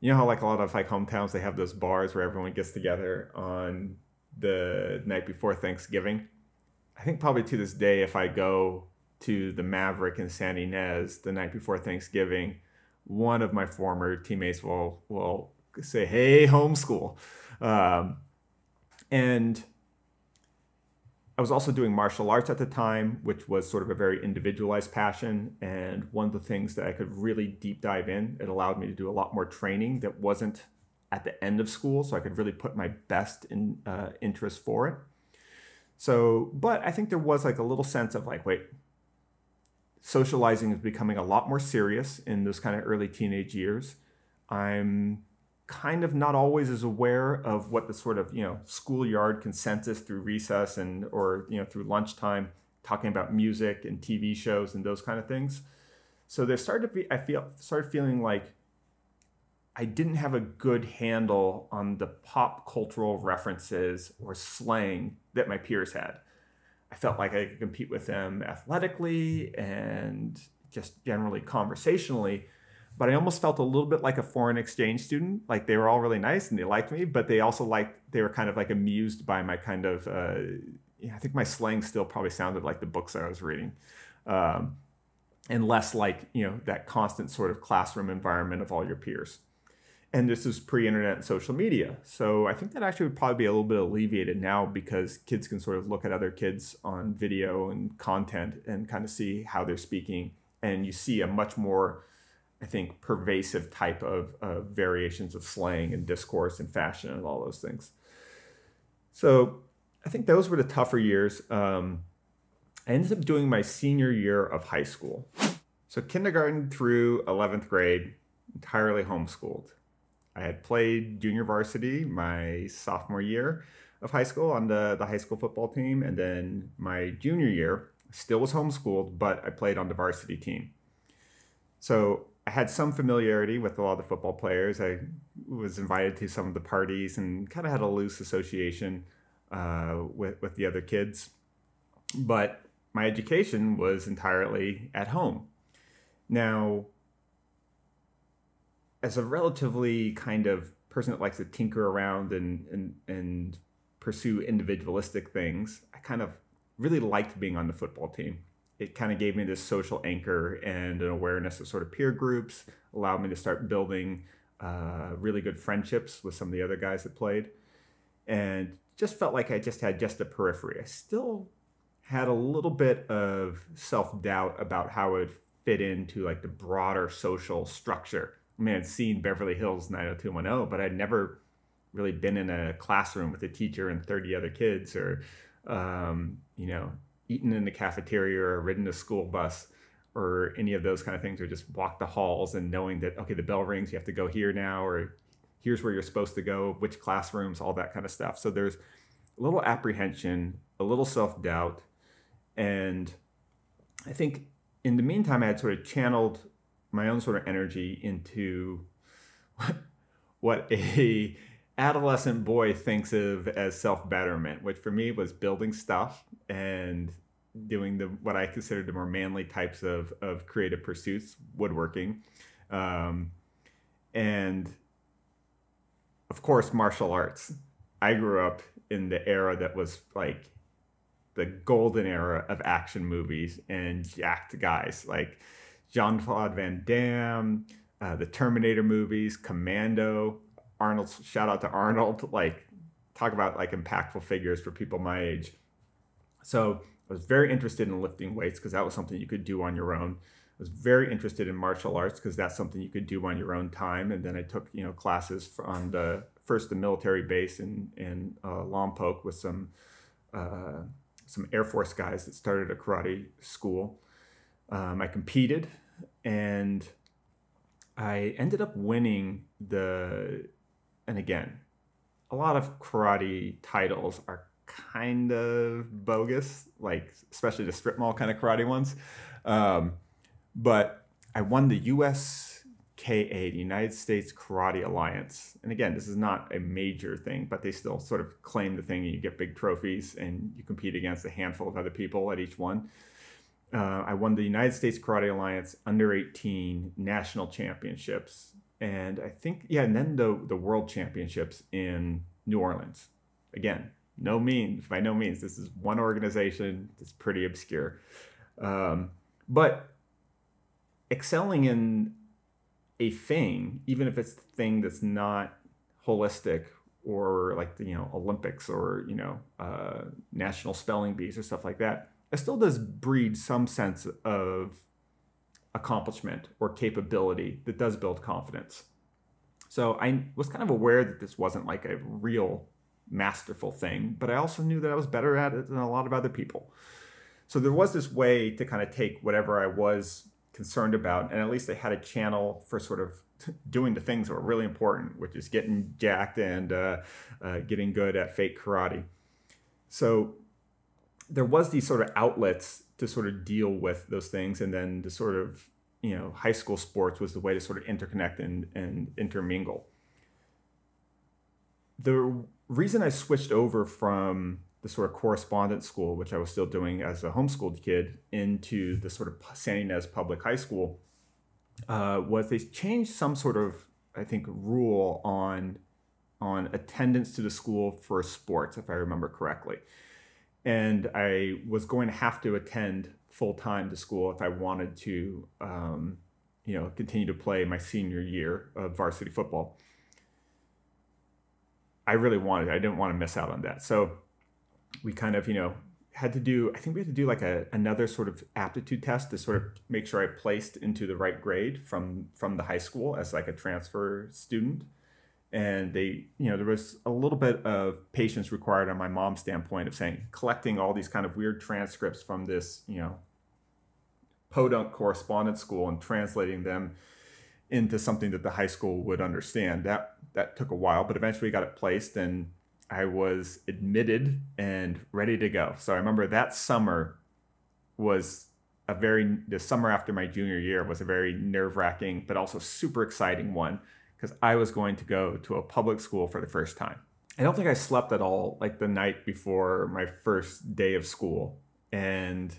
you know how like a lot of like hometowns, they have those bars where everyone gets together on the night before Thanksgiving. I think probably to this day, if I go to the Maverick in San Ynez the night before Thanksgiving, one of my former teammates will, will say, hey, homeschool. Um, and I was also doing martial arts at the time, which was sort of a very individualized passion. And one of the things that I could really deep dive in, it allowed me to do a lot more training that wasn't at the end of school. So I could really put my best in, uh, interest for it. So, but I think there was like a little sense of like, wait, socializing is becoming a lot more serious in those kind of early teenage years. I'm kind of not always as aware of what the sort of, you know, schoolyard consensus through recess and, or, you know, through lunchtime, talking about music and T V shows and those kind of things. So there started to be, I feel, started feeling like I didn't have a good handle on the pop cultural references or slang that my peers had. I felt like I could compete with them athletically and just generally conversationally, but I almost felt a little bit like a foreign exchange student. Like they were all really nice and they liked me, but they also liked, they were kind of like amused by my kind of, uh, I think my slang still probably sounded like the books I was reading. Um, and less like, you know, that constant sort of classroom environment of all your peers. And this is pre-internet and social media. So I think that actually would probably be a little bit alleviated now because kids can sort of look at other kids on video and content and kind of see how they're speaking. And you see a much more, I think, pervasive type of uh, variations of slang and discourse and fashion and all those things. So I think those were the tougher years. Um, I ended up doing my senior year of high school. So kindergarten through eleventh grade, entirely homeschooled. I had played junior varsity my sophomore year of high school on the, the high school football team. And then my junior year, still was homeschooled, but I played on the varsity team. So I had some familiarity with a lot of the football players. I was invited to some of the parties and kind of had a loose association uh, with, with the other kids. But my education was entirely at home. Now, as a relatively kind of person that likes to tinker around and, and, and pursue individualistic things, I kind of really liked being on the football team. It kind of gave me this social anchor and an awareness of sort of peer groups, allowed me to start building uh, really good friendships with some of the other guys that played. And just felt like I just had just the periphery. I still had a little bit of self-doubt about how it would fit into like the broader social structure. I mean, I'd seen Beverly Hills nine oh two one oh, but I'd never really been in a classroom with a teacher and thirty other kids or, um, you know, eaten in the cafeteria or ridden a school bus or any of those kind of things, or just walked the halls and knowing that, okay, the bell rings, you have to go here now, or here's where you're supposed to go, which classrooms, all that kind of stuff. So there's a little apprehension, a little self-doubt. And I think in the meantime, I had sort of channeled my own sort of energy into what, what a adolescent boy thinks of as self-betterment, which for me was building stuff and doing the what I considered the more manly types of of creative pursuits, woodworking, um, and of course martial arts. I grew up in the era that was like the golden era of action movies and jacked guys like Jean-Claude Van Damme, uh, the Terminator movies, Commando. Arnold, shout out to Arnold, like talk about like impactful figures for people my age. So I was very interested in lifting weights because that was something you could do on your own. I was very interested in martial arts because that's something you could do on your own time. And then I took, you know, classes on the first the military base in, in uh, Lompoc with some uh, some Air Force guys that started a karate school. Um, I competed, and I ended up winning the, and again, a lot of karate titles are kind of bogus, like especially the strip mall kind of karate ones. Um, but I won the U S K A, the United States Karate Alliance. And again, this is not a major thing, but they still sort of claim the thing, and you get big trophies and you compete against a handful of other people at each one. Uh, I won the United States Karate Alliance under eighteen national championships. And I think, yeah, and then the, the world championships in New Orleans. Again, no means, by no means. This is one organization that's pretty obscure. Um, but excelling in a thing, even if it's the thing that's not holistic or like, the, you know, Olympics or, you know, uh, national spelling bees or stuff like that, it still does breed some sense of accomplishment or capability that does build confidence. So I was kind of aware that this wasn't like a real masterful thing, but I also knew that I was better at it than a lot of other people. So there was this way to kind of take whatever I was concerned about, and at least I had a channel for sort of doing the things that were really important, which is getting jacked and uh, uh, getting good at fake karate. So there was these sort of outlets to sort of deal with those things. And then the sort of, you know, high school sports was the way to sort of interconnect and, and intermingle. The reason I switched over from the sort of correspondence school, which I was still doing as a homeschooled kid, into the sort of San Ynez public high school uh, was they changed some sort of, I think, rule on, on attendance to the school for sports, if I remember correctly. And I was going to have to attend full-time to school if I wanted to, um, you know, continue to play my senior year of varsity football. I really wanted, I didn't want to miss out on that. So we kind of, you know, had to do, I think we had to do like a, another sort of aptitude test to sort of make sure I placed into the right grade from, from the high school as like a transfer student. And they, you know, there was a little bit of patience required on my mom's standpoint of saying, collecting all these kind of weird transcripts from this, you know, podunk correspondence school and translating them into something that the high school would understand. That, that took a while, but eventually got it placed and I was admitted and ready to go. So I remember that summer was a very, the summer after my junior year was a very nerve-wracking, but also super exciting one, because I was going to go to a public school for the first time. I don't think I slept at all like the night before my first day of school. And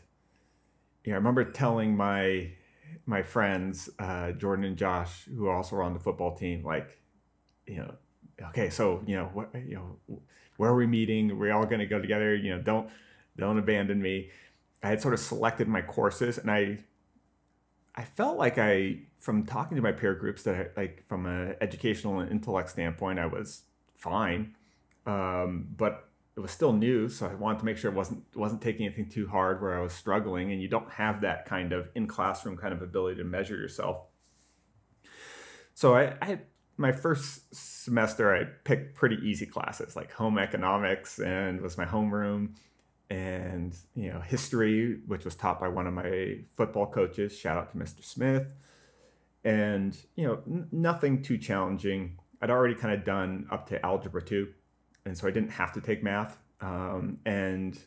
you know, I remember telling my, my friends, uh, Jordan and Josh, who also were on the football team, like, you know, okay, so, you know, what, you know, where are we meeting? Are we all gonna go together? You know, don't, don't abandon me. I had sort of selected my courses, and I, I felt like I, from talking to my peer groups, that I, like from an educational and intellect standpoint, I was fine, um, but it was still new. So I wanted to make sure it wasn't, wasn't taking anything too hard where I was struggling, and you don't have that kind of in classroom kind of ability to measure yourself. So I, I had my first semester, I picked pretty easy classes like home economics, and was my homeroom, and you know, history, which was taught by one of my football coaches, shout out to Mister Smith, and you know, n nothing too challenging. I'd already kind of done up to algebra two, and so I didn't have to take math, um, and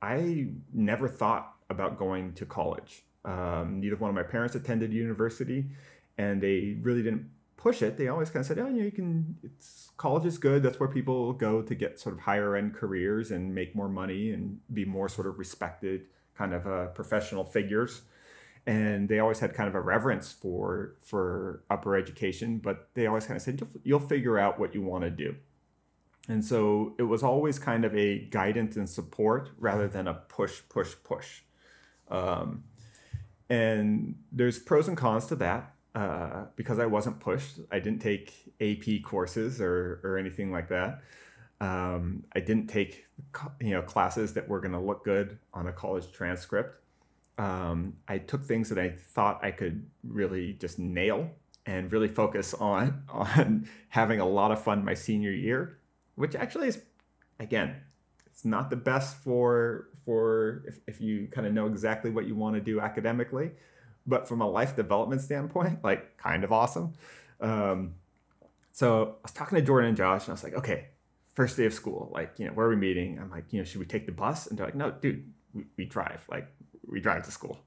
I never thought about going to college. Um, neither one of my parents attended university, and they really didn't push it. They always kind of said, oh, you know, you can, it's, college is good. That's where people go to get sort of higher end careers and make more money and be more sort of respected kind of uh, professional figures. And they always had kind of a reverence for, for upper education, but they always kind of said, you'll, you'll figure out what you want to do. And so it was always kind of a guidance and support rather than a push, push, push. Um, and there's pros and cons to that. Uh, because I wasn't pushed. I didn't take A P courses or, or anything like that. Um, I didn't take you know classes that were going to look good on a college transcript. Um, I took things that I thought I could really just nail and really focus on, on having a lot of fun my senior year, which actually is, again, it's not the best for for if, if you kind of know exactly what you want to do academically. But from a life development standpoint, like, kind of awesome. Um, so I was talking to Jordan and Josh, and I was like, okay, first day of school, like, you know, where are we meeting? I'm like, you know, should we take the bus? And they're like, no, dude, we, we drive. Like, we drive to school,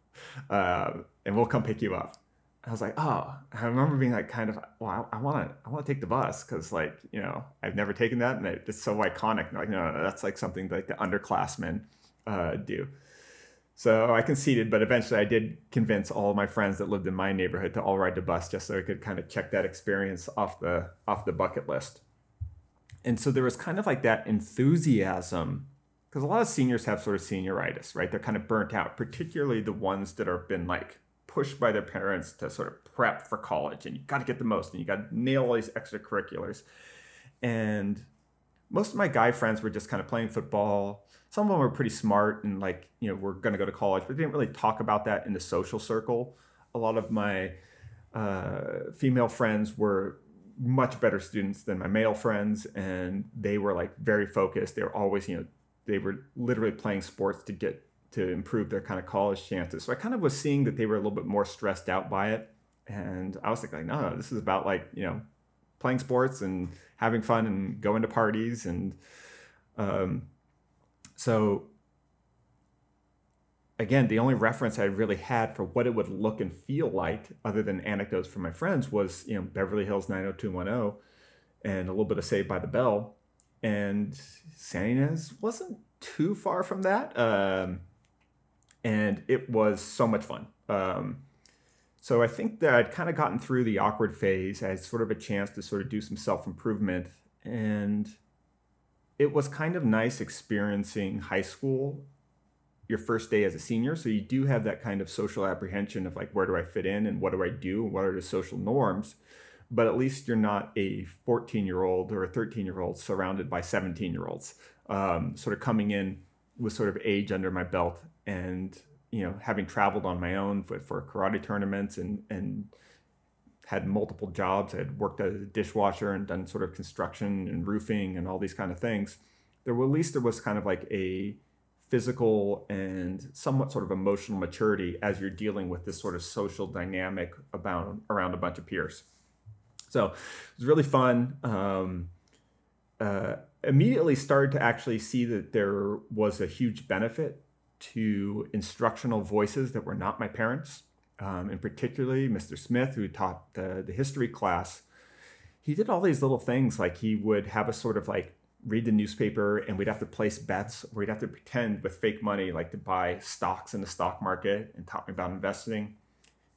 uh, and we'll come pick you up. I was like, oh, I remember being like, kind of, well, I want to, I want to take the bus because, like, you know, I've never taken that, and it, it's so iconic. And like, no, no, that's like something that, like, the underclassmen uh, do. So I conceded, but eventually I did convince all of my friends that lived in my neighborhood to all ride the bus just so I could kind of check that experience off the off the bucket list. And so there was kind of like that enthusiasm, because a lot of seniors have sort of senioritis, right? They're kind of burnt out, particularly the ones that have been like pushed by their parents to sort of prep for college, and you got to get the most, and you got to nail all these extracurriculars. And most of my guy friends were just kind of playing football. Some of them were pretty smart and, like, you know, we're going to go to college, but they didn't really talk about that in the social circle. A lot of my uh, female friends were much better students than my male friends, and they were, like, very focused. They were always, you know, they were literally playing sports to get to improve their kind of college chances. So I kind of was seeing that they were a little bit more stressed out by it. And I was thinking, like, no, no, this is about, like, you know, playing sports and having fun and going to parties and, um, so again, the only reference I really had for what it would look and feel like, other than anecdotes from my friends, was, you know, Beverly Hills nine oh two one oh and a little bit of Saved by the Bell. And San Ynez wasn't too far from that. Um, and it was so much fun. Um, so I think that I'd kind of gotten through the awkward phase. I had sort of a chance to sort of do some self-improvement, and it was kind of nice experiencing high school, your first day as a senior. So you do have that kind of social apprehension of, like, where do I fit in and what do I do? And what are the social norms? But at least you're not a fourteen year old or a thirteen year old surrounded by seventeen year olds, um, sort of coming in with sort of age under my belt and, you know, having traveled on my own for, for karate tournaments and, and had multiple jobs. I had worked as a dishwasher and done sort of construction and roofing and all these kind of things. There were, at least there was kind of like a physical and somewhat sort of emotional maturity as you're dealing with this sort of social dynamic about, around a bunch of peers. So it was really fun. Um, uh, immediately started to actually see that there was a huge benefit to instructional voices that were not my parents. Um, and particularly Mister Smith, who taught the, the history class, he did all these little things. Like, he would have us sort of like read the newspaper, and we'd have to place bets, or we'd have to pretend with fake money, like, to buy stocks in the stock market, and taught me about investing.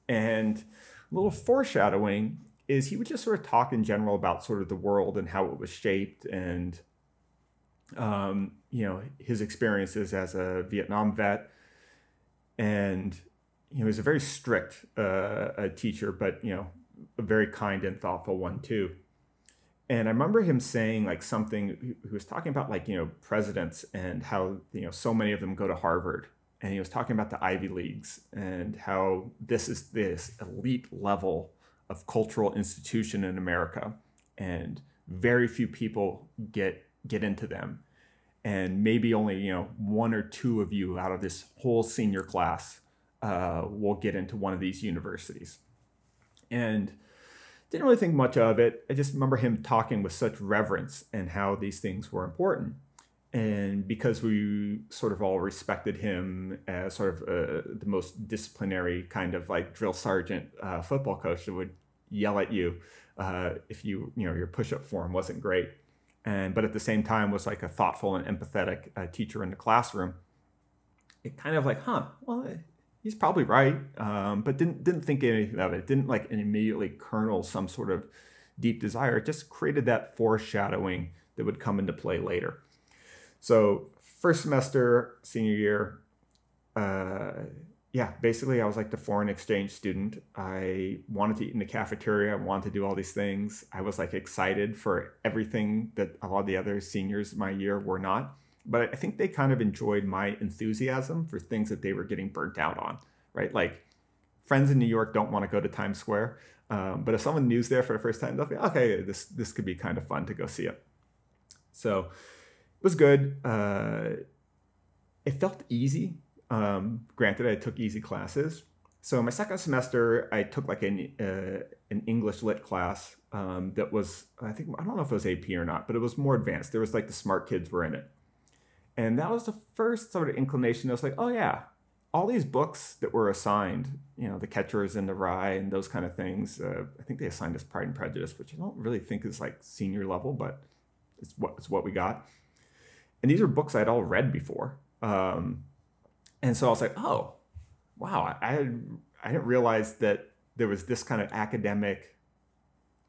And a little foreshadowing is he would just sort of talk in general about sort of the world and how it was shaped, and, um, you know, his experiences as a Vietnam vet. And he was a very strict uh, a teacher, but, you know, a very kind and thoughtful one too. And I remember him saying, like, something, he was talking about, like, you know, presidents and how, you know, so many of them go to Harvard. And he was talking about the Ivy Leagues and how this is this elite level of cultural institution in America, and very few people get get into them. And maybe only, you know, one or two of you out of this whole senior class Uh, we'll get into one of these universities. And didn't really think much of it. I just remember him talking with such reverence and how these things were important. And because we sort of all respected him as sort of uh, the most disciplinary kind of, like, drill sergeant uh, football coach that would yell at you uh, if you, you know, your push-up form wasn't great. And, but at the same time was like a thoughtful and empathetic uh, teacher in the classroom. It kind of like, huh, well, I, he's probably right, um, but didn't didn't think anything of it. It didn't, like, immediately kernel some sort of deep desire. It just created that foreshadowing that would come into play later. So first semester, senior year, uh, yeah, basically I was like the foreign exchange student. I wanted to eat in the cafeteria. I wanted to do all these things. I was, like, excited for everything that a lot of the other seniors my year were not. But I think they kind of enjoyed my enthusiasm for things that they were getting burnt out on, right? Like, friends in New York don't want to go to Times Square. Um, but if someone new's there for the first time, they'll be, okay, this, this could be kind of fun to go see it. So it was good. Uh, it felt easy. Um, granted, I took easy classes. So my second semester, I took like an uh, an English lit class um, that was, I think, I don't know if it was A P or not, but it was more advanced. There was like the smart kids were in it. And that was the first sort of inclination. I was like, oh yeah, all these books that were assigned, you know, The Catchers in the Rye and those kind of things. Uh, I think they assigned us Pride and Prejudice, which I don't really think is like senior level, but it's what, it's what we got. And these are books I'd all read before. Um, and so I was like, oh, wow, I, I didn't realize that there was this kind of academic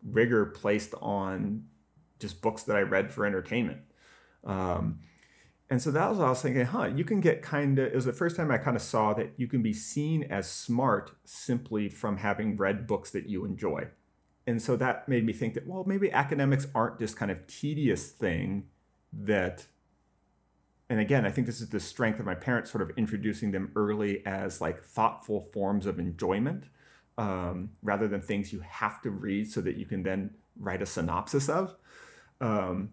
rigor placed on just books that I read for entertainment. Um, and so that was what I was thinking, huh, you can get kind of, it was the first time I kind of saw that you can be seen as smart simply from having read books that you enjoy. And so that made me think that, well, maybe academics aren't this kind of tedious thing that, and again, I think this is the strength of my parents sort of introducing them early as like thoughtful forms of enjoyment, um, rather than things you have to read so that you can then write a synopsis of, um,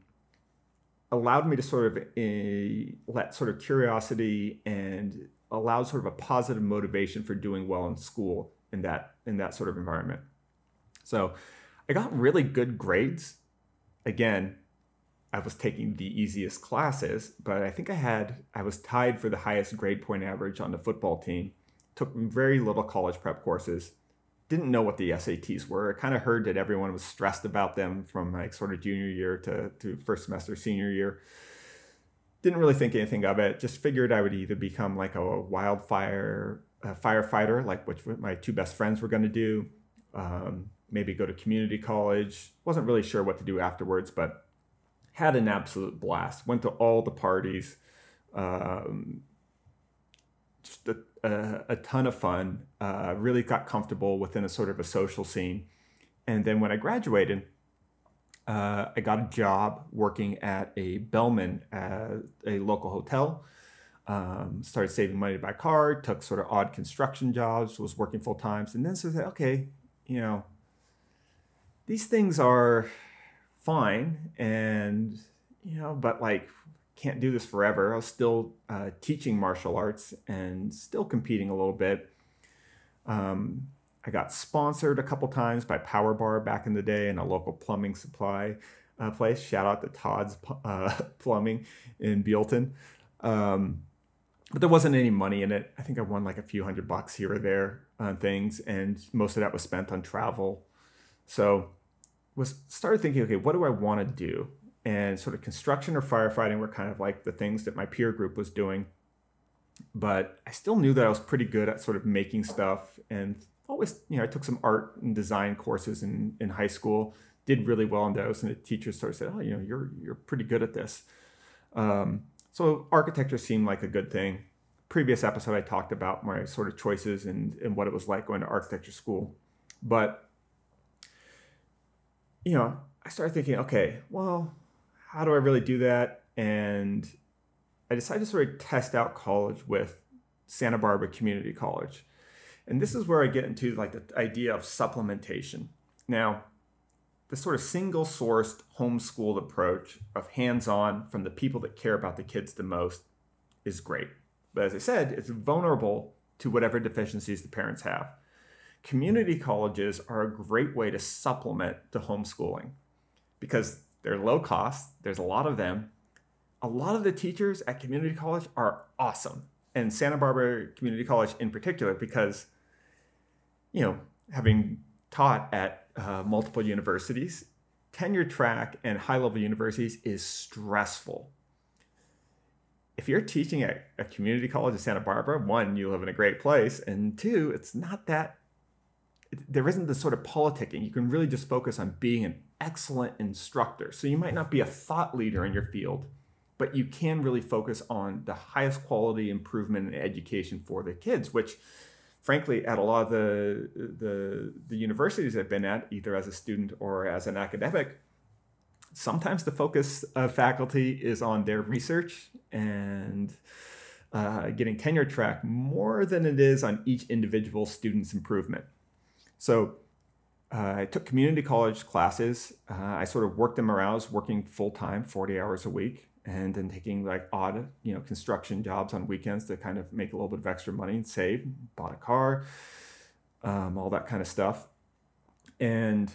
allowed me to sort of a, let sort of curiosity and allowed sort of a positive motivation for doing well in school in that, in that sort of environment. So I got really good grades. Again, I was taking the easiest classes, but I think I had, I was tied for the highest grade point average on the football team, took very little college prep courses, didn't know what the S A Ts were. I kind of heard that everyone was stressed about them from like sort of junior year to, to first semester, senior year. Didn't really think anything of it, just figured I would either become like a wildfire a firefighter, like which my two best friends were gonna do, um, maybe go to community college. Wasn't really sure what to do afterwards, but had an absolute blast. Went to all the parties. Um, just a, a, a ton of fun. Uh, really got comfortable within a sort of a social scene. And then when I graduated, uh, I got a job working at a bellman at a local hotel. Um, started saving money to buy a car. Took sort of odd construction jobs. Was working full times. And then so I said, okay, you know, these things are fine, and you know, but like can't do this forever. I was still uh, teaching martial arts and still competing a little bit. Um, I got sponsored a couple times by Power Bar back in the day in a local plumbing supply uh, place. Shout out to Todd's uh, Plumbing in Bealton. Um, but there wasn't any money in it. I think I won like a few hundred bucks here or there on things, and most of that was spent on travel. So was started thinking, okay, what do I want to do? And sort of construction or firefighting were kind of like the things that my peer group was doing. But I still knew that I was pretty good at sort of making stuff, and always, you know, I took some art and design courses in, in high school, did really well in those. And the teachers sort of said, oh, you know, you're, you're pretty good at this. Um, so architecture seemed like a good thing. Previous episode, I talked about my sort of choices and, and what it was like going to architecture school. But you know, I started thinking, okay, well, how do I really do that? And I decided to sort of test out college with Santa Barbara Community College. And this is where I get into like the idea of supplementation. Now, the sort of single sourced homeschooled approach of hands-on from the people that care about the kids the most is great. But as I said, it's vulnerable to whatever deficiencies the parents have. Community colleges are a great way to supplement to homeschooling because they're low cost. There's a lot of them. A lot of the teachers at community college are awesome. And Santa Barbara Community College in particular, because, you know, having taught at uh, multiple universities, tenure track and high level universities is stressful. If you're teaching at a community college in Santa Barbara, one, you live in a great place. And two, it's not that there isn't this sort of politicking. You can really just focus on being an excellent instructor. So you might not be a thought leader in your field, but you can really focus on the highest quality improvement in education for the kids, which frankly, at a lot of the, the, the universities I've been at, either as a student or as an academic, sometimes the focus of faculty is on their research and uh, getting tenure track more than it is on each individual student's improvement. So Uh, I took community college classes. Uh, I sort of worked them around. I was working full time, forty hours a week, and then taking like odd, you know, construction jobs on weekends to kind of make a little bit of extra money and save. Bought a car, um, all that kind of stuff, and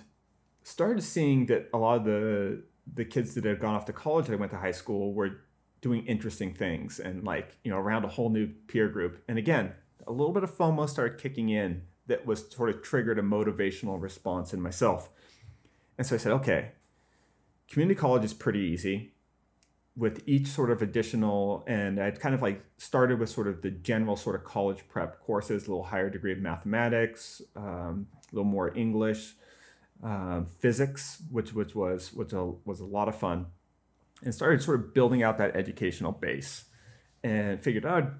started seeing that a lot of the the kids that had gone off to college that I went to high school were doing interesting things and like, you know, around a whole new peer group. And again, a little bit of FOMO started kicking in. That was sort of triggered a motivational response in myself. And so I said, okay, community college is pretty easy with each sort of additional, and I'd kind of like started with sort of the general sort of college prep courses, a little higher degree of mathematics, um, a little more English, um, physics, which which was which a, was a lot of fun, and started sort of building out that educational base and figured out,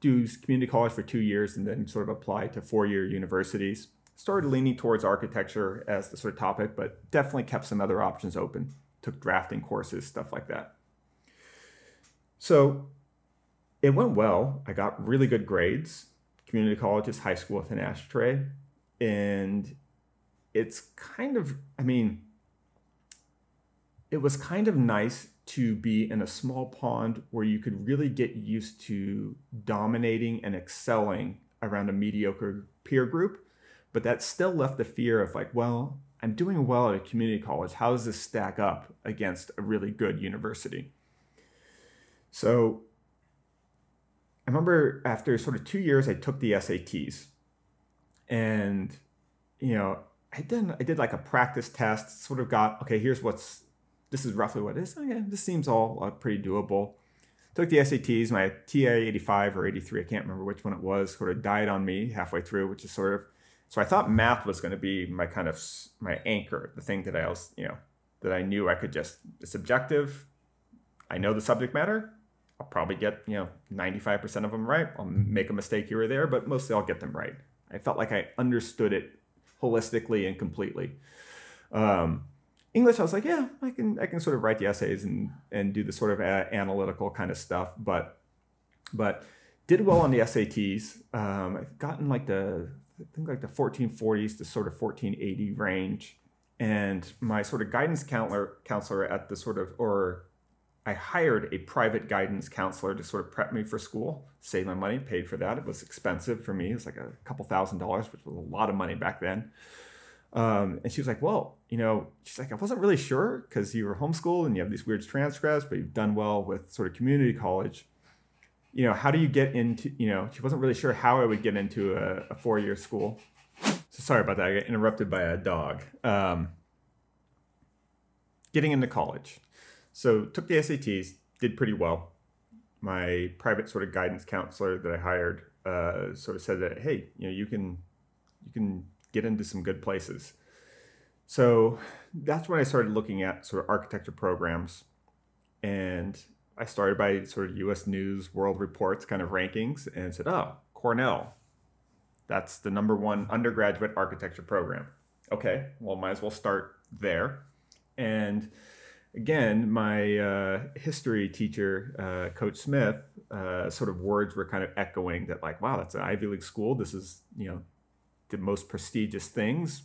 do community college for two years and then sort of apply to four-year universities. Started leaning towards architecture as the sort of topic, but definitely kept some other options open. Took drafting courses, stuff like that. So it went well. I got really good grades. Community college is high school with an ashtray. And it's kind of, I mean, it was kind of nice to be in a small pond where you could really get used to dominating and excelling around a mediocre peer group, but that still left the fear of like, well, I'm doing well at a community college. How does this stack up against a really good university? So I remember after sort of two years, I took the S A Ts and, you know, I did, I did like a practice test, sort of got, okay, here's what's, this is roughly what it is. Okay, this seems all uh, pretty doable. Took the S A Ts, my T A eighty-five or eighty-three, I can't remember which one it was, sort of died on me halfway through, which is sort of, so I thought math was going to be my kind of, my anchor, the thing that I was, you know, that I knew I could just, it's objective. I know the subject matter. I'll probably get, you know, ninety-five percent of them right. I'll make a mistake here or there, but mostly I'll get them right. I felt like I understood it holistically and completely. Um, English, I was like, yeah, I can I can sort of write the essays and and do the sort of uh, analytical kind of stuff, but but did well on the S A Ts. Um, I've gotten like the I think like the fourteen forties to sort of fourteen eighty range, and my sort of guidance counselor counselor at the sort of or I hired a private guidance counselor to sort of prep me for school, save my money, paid for that. It was expensive for me. It was like a couple thousand dollars, which was a lot of money back then. Um, and she was like, well, you know, she's like, I wasn't really sure because you were homeschooled and you have these weird transcripts, but you've done well with sort of community college. You know, how do you get into, you know, she wasn't really sure how I would get into a, a four-year school. So sorry about that. I got interrupted by a dog. Um, getting into college. So took the S A Ts, did pretty well. My private sort of guidance counselor that I hired uh, sort of said that, hey, you know, you can, you can, get into some good places. So that's when I started looking at sort of architecture programs. And I started by sort of U S News World Reports kind of rankings and said, oh, Cornell, that's the number one undergraduate architecture program. Okay, well, might as well start there. And again, my uh, history teacher, uh, Coach Smith, uh, sort of words were kind of echoing that like, wow, that's an Ivy League school. This is, you know, the most prestigious things.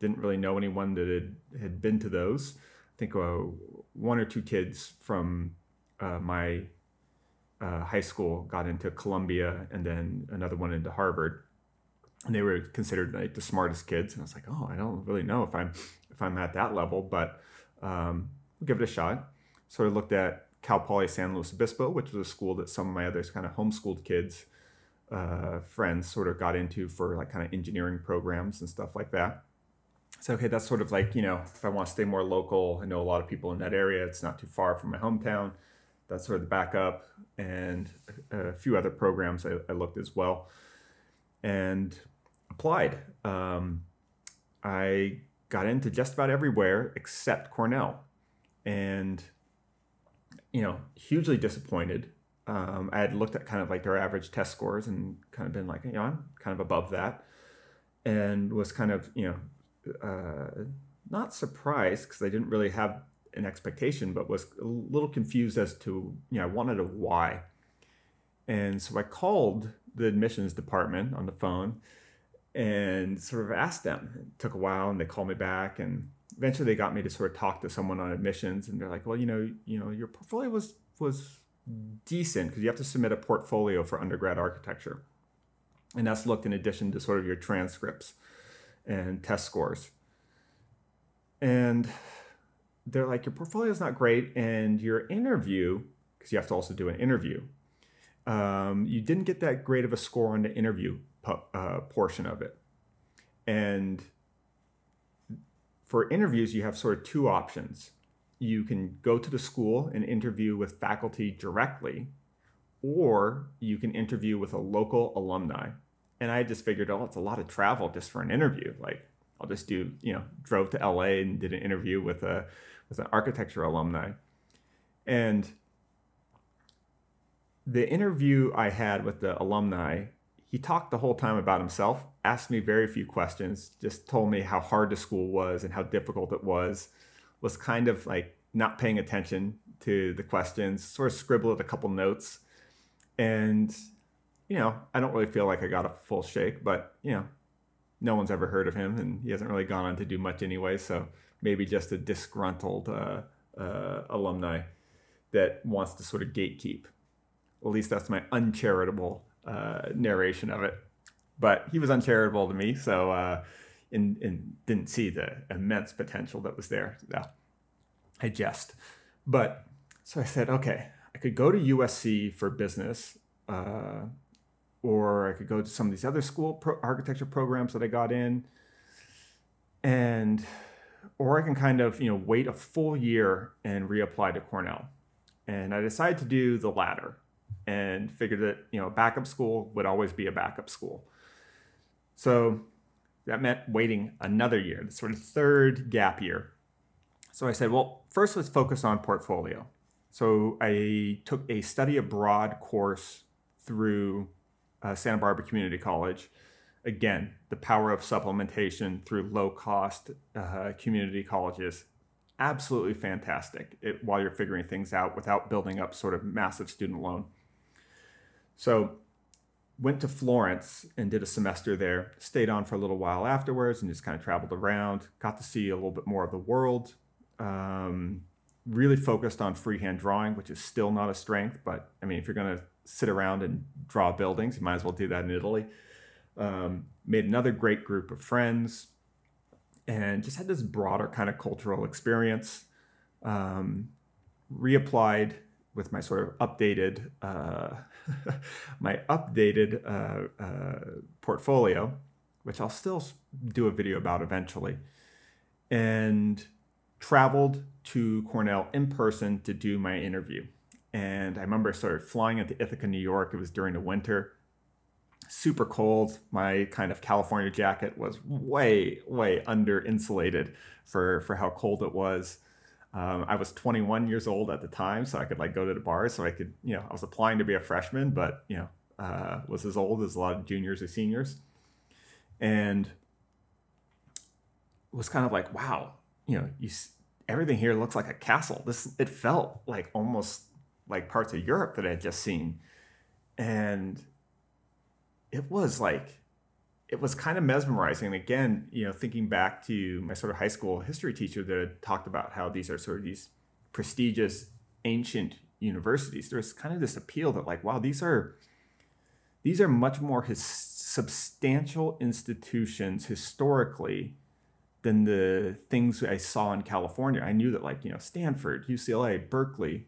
Didn't really know anyone that had, had been to those. I think uh, one or two kids from uh, my uh, high school got into Columbia and then another one into Harvard. And they were considered like the smartest kids. And I was like, oh, I don't really know if I'm if I'm at that level, but um, we'll give it a shot. Sort of looked at Cal Poly San Luis Obispo, which was a school that some of my others kind of homeschooled kids Uh, friends sort of got into for like kind of engineering programs and stuff like that. So, okay, that's sort of like, you know, if I want to stay more local, I know a lot of people in that area, it's not too far from my hometown. That's sort of the backup, and a, a few other programs I, I looked as well and applied. Um, I got into just about everywhere except Cornell, and, you know, hugely disappointed. Um, I had looked at kind of like their average test scores and kind of been like, you know, I'm kind of above that, and was kind of, you know, uh, not surprised because I didn't really have an expectation, but was a little confused as to, you know, I wanted a why. And so I called the admissions department on the phone and sort of asked them. It took a while, and they called me back, and eventually they got me to sort of talk to someone on admissions, and they're like, well, you know, you know, your portfolio was was decent, because you have to submit a portfolio for undergrad architecture. And that's looked in addition to sort of your transcripts and test scores. And they're like, your portfolio is not great, and your interview, because you have to also do an interview, um, you didn't get that great of a score on the interview uh, portion of it. And for interviews, you have sort of two options. You can go to the school and interview with faculty directly, or you can interview with a local alumni. And I just figured, oh, it's a lot of travel just for an interview. Like, I'll just do, you know, drove to L A and did an interview with a with an architecture alumni. And the interview I had with the alumni, he talked the whole time about himself, asked me very few questions, just told me how hard the school was and how difficult it was, was kind of like not paying attention to the questions, sort of scribbled a couple notes. And, you know, I don't really feel like I got a full shake, but, you know, no one's ever heard of him, and he hasn't really gone on to do much anyway. So maybe just a disgruntled uh, uh, alumni that wants to sort of gatekeep. At least that's my uncharitable uh, narration of it. But he was uncharitable to me, so uh, and, and didn't see the immense potential that was there. No, I jest. But so I said, okay, I could go to U S C for business, uh, or I could go to some of these other school pro architecture programs that I got in, and or I can kind of, you know, wait a full year and reapply to Cornell. And I decided to do the latter, and figured that, you know, a backup school would always be a backup school. So that meant waiting another year, the sort of third gap year. So I said, well, first let's focus on portfolio. So I took a study abroad course through uh, Santa Barbara Community College. Again, the power of supplementation through low-cost uh, community colleges. Absolutely fantastic it, while you're figuring things out without building up sort of massive student loan. So went to Florence and did a semester there, stayed on for a little while afterwards and just kind of traveled around, got to see a little bit more of the world. Um, really focused on freehand drawing, which is still not a strength, but I mean, if you're going to sit around and draw buildings, you might as well do that in Italy. Um, made another great group of friends and just had this broader kind of cultural experience. Um, reapplied with my sort of updated, uh, my updated uh, uh, portfolio, which I'll still do a video about eventually, and traveled to Cornell in person to do my interview. And I remember sort of flying into Ithaca, New York. It was during the winter, super cold. My kind of California jacket was way, way under insulated for, for how cold it was. Um, I was twenty-one years old at the time, so I could like go to the bars. So I could, you know, I was applying to be a freshman, but, you know, uh, was as old as a lot of juniors or seniors. And was kind of like, wow, you know, you everything here looks like a castle. This it felt like almost like parts of Europe that I had just seen. And it was like, it was kind of mesmerizing. And again, you know, thinking back to my sort of high school history teacher that had talked about how these are sort of these prestigious ancient universities, there's kind of this appeal that like, wow, these are, these are much more his substantial institutions historically than the things I saw in California. I knew that like, you know, Stanford, U C L A, Berkeley,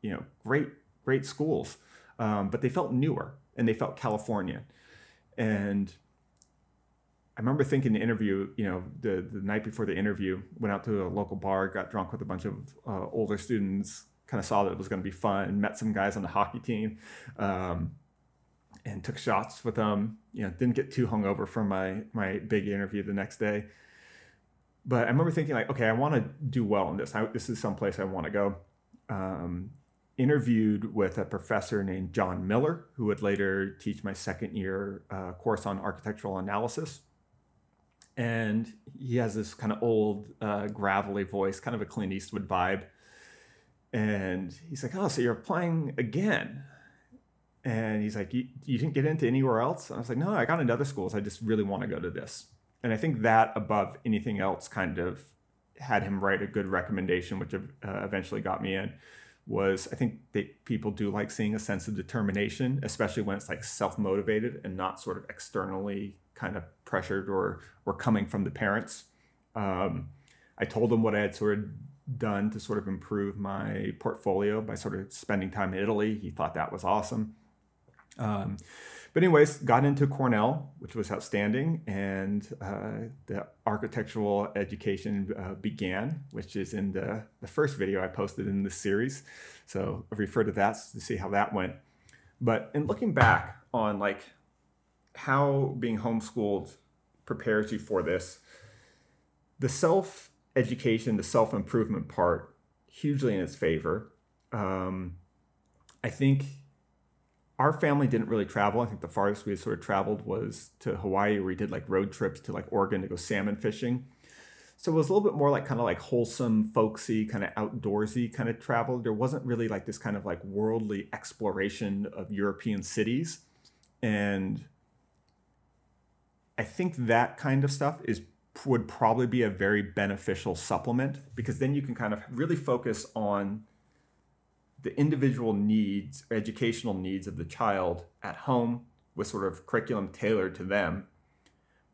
you know, great, great schools, um, but they felt newer and they felt Californian. And I remember thinking the interview, you know, the, the night before the interview, went out to a local bar, got drunk with a bunch of uh, older students, kind of saw that it was going to be fun, met some guys on the hockey team, um, and took shots with them, you know, didn't get too hungover from my, my big interview the next day. But I remember thinking like, okay, I want to do well in this. I, this is someplace I want to go. Um, interviewed with a professor named John Miller, who would later teach my second year uh, course on architectural analysis. And he has this kind of old uh, gravelly voice, kind of a Clint Eastwood vibe. And he's like, oh, so you're applying again. And he's like, you, you didn't get into anywhere else? And I was like, no, I got into other schools. I just really want to go to this. And I think that above anything else kind of had him write a good recommendation, which uh, eventually got me in, was I think that people do like seeing a sense of determination, especially when it's like self-motivated and not sort of externally kind of pressured or, or coming from the parents. Um, I told him what I had sort of done to sort of improve my portfolio by sort of spending time in Italy. He thought that was awesome. Um, but anyways, got into Cornell, which was outstanding, and uh, the architectural education uh, began, which is in the, the first video I posted in this series. So I'll refer to that to see how that went. But in looking back on like how being homeschooled prepares you for this, the self-education, the self-improvement part, hugely in its favor. Um, I think our family didn't really travel. I think the farthest we had sort of traveled was to Hawaii, where we did like road trips to like Oregon to go salmon fishing. So it was a little bit more like kind of like wholesome, folksy, kind of outdoorsy kind of travel. There wasn't really like this kind of like worldly exploration of European cities. And I think that kind of stuff is would probably be a very beneficial supplement, because then you can kind of really focus on the individual needs, educational needs of the child at home with sort of curriculum tailored to them,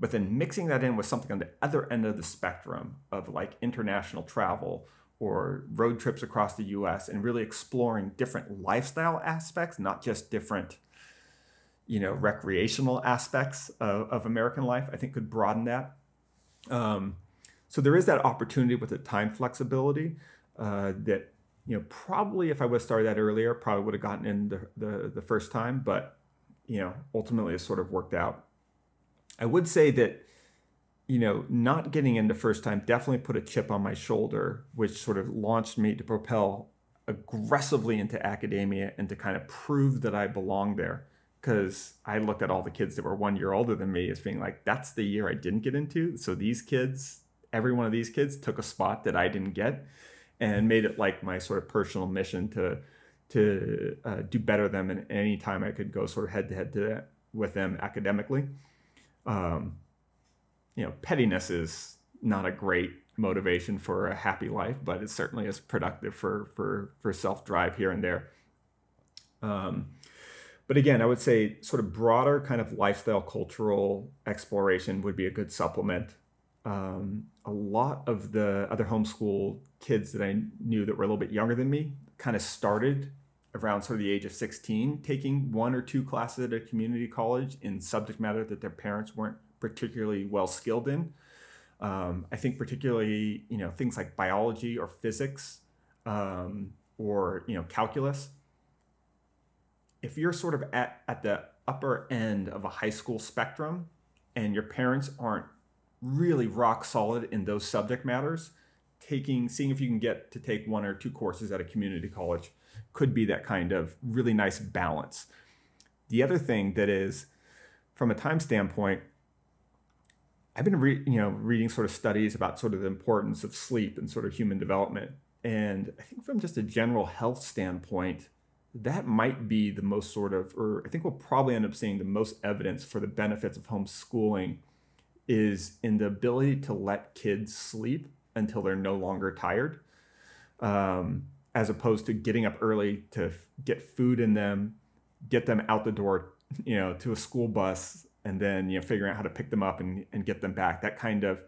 but then mixing that in with something on the other end of the spectrum of like international travel or road trips across the U S and really exploring different lifestyle aspects, not just different, you know, recreational aspects of, of American life, I think could broaden that. Um, so there is that opportunity with the time flexibility uh, that, you know, probably if I would have started that earlier, probably would have gotten in the, the, the first time, but, you know, ultimately it sort of worked out. I would say that, you know, not getting into first time definitely put a chip on my shoulder, which sort of launched me to propel aggressively into academia and to kind of prove that I belong there. Because I looked at all the kids that were one year older than me as being like, that's the year I didn't get into. So these kids, every one of these kids took a spot that I didn't get, and made it like my sort of personal mission to to uh, do better than them in any time I could go sort of head to head to that with them academically. Um, you know, pettiness is not a great motivation for a happy life, but it certainly is productive for for for self-drive here and there. Um, but again, I would say sort of broader kind of lifestyle cultural exploration would be a good supplement. Um, a lot of the other homeschool kids that I knew that were a little bit younger than me kind of started around sort of the age of sixteen, taking one or two classes at a community college in subject matter that their parents weren't particularly well skilled in. Um, I think particularly, you know, things like biology or physics um, or, you know, calculus. If you're sort of at, at the upper end of a high school spectrum and your parents aren't really rock solid in those subject matters, taking, seeing if you can get to take one or two courses at a community college could be that kind of really nice balance. The other thing that is, from a time standpoint, I've been re you know, reading sort of studies about sort of the importance of sleep and sort of human development. And I think from just a general health standpoint, that might be the most sort of, or I think we'll probably end up seeing the most evidence for the benefits of homeschooling is in the ability to let kids sleep until they're no longer tired, um, as opposed to getting up early to get food in them, get them out the door, you know, to a school bus, and then, you know, figuring out how to pick them up and, and get them back. That kind of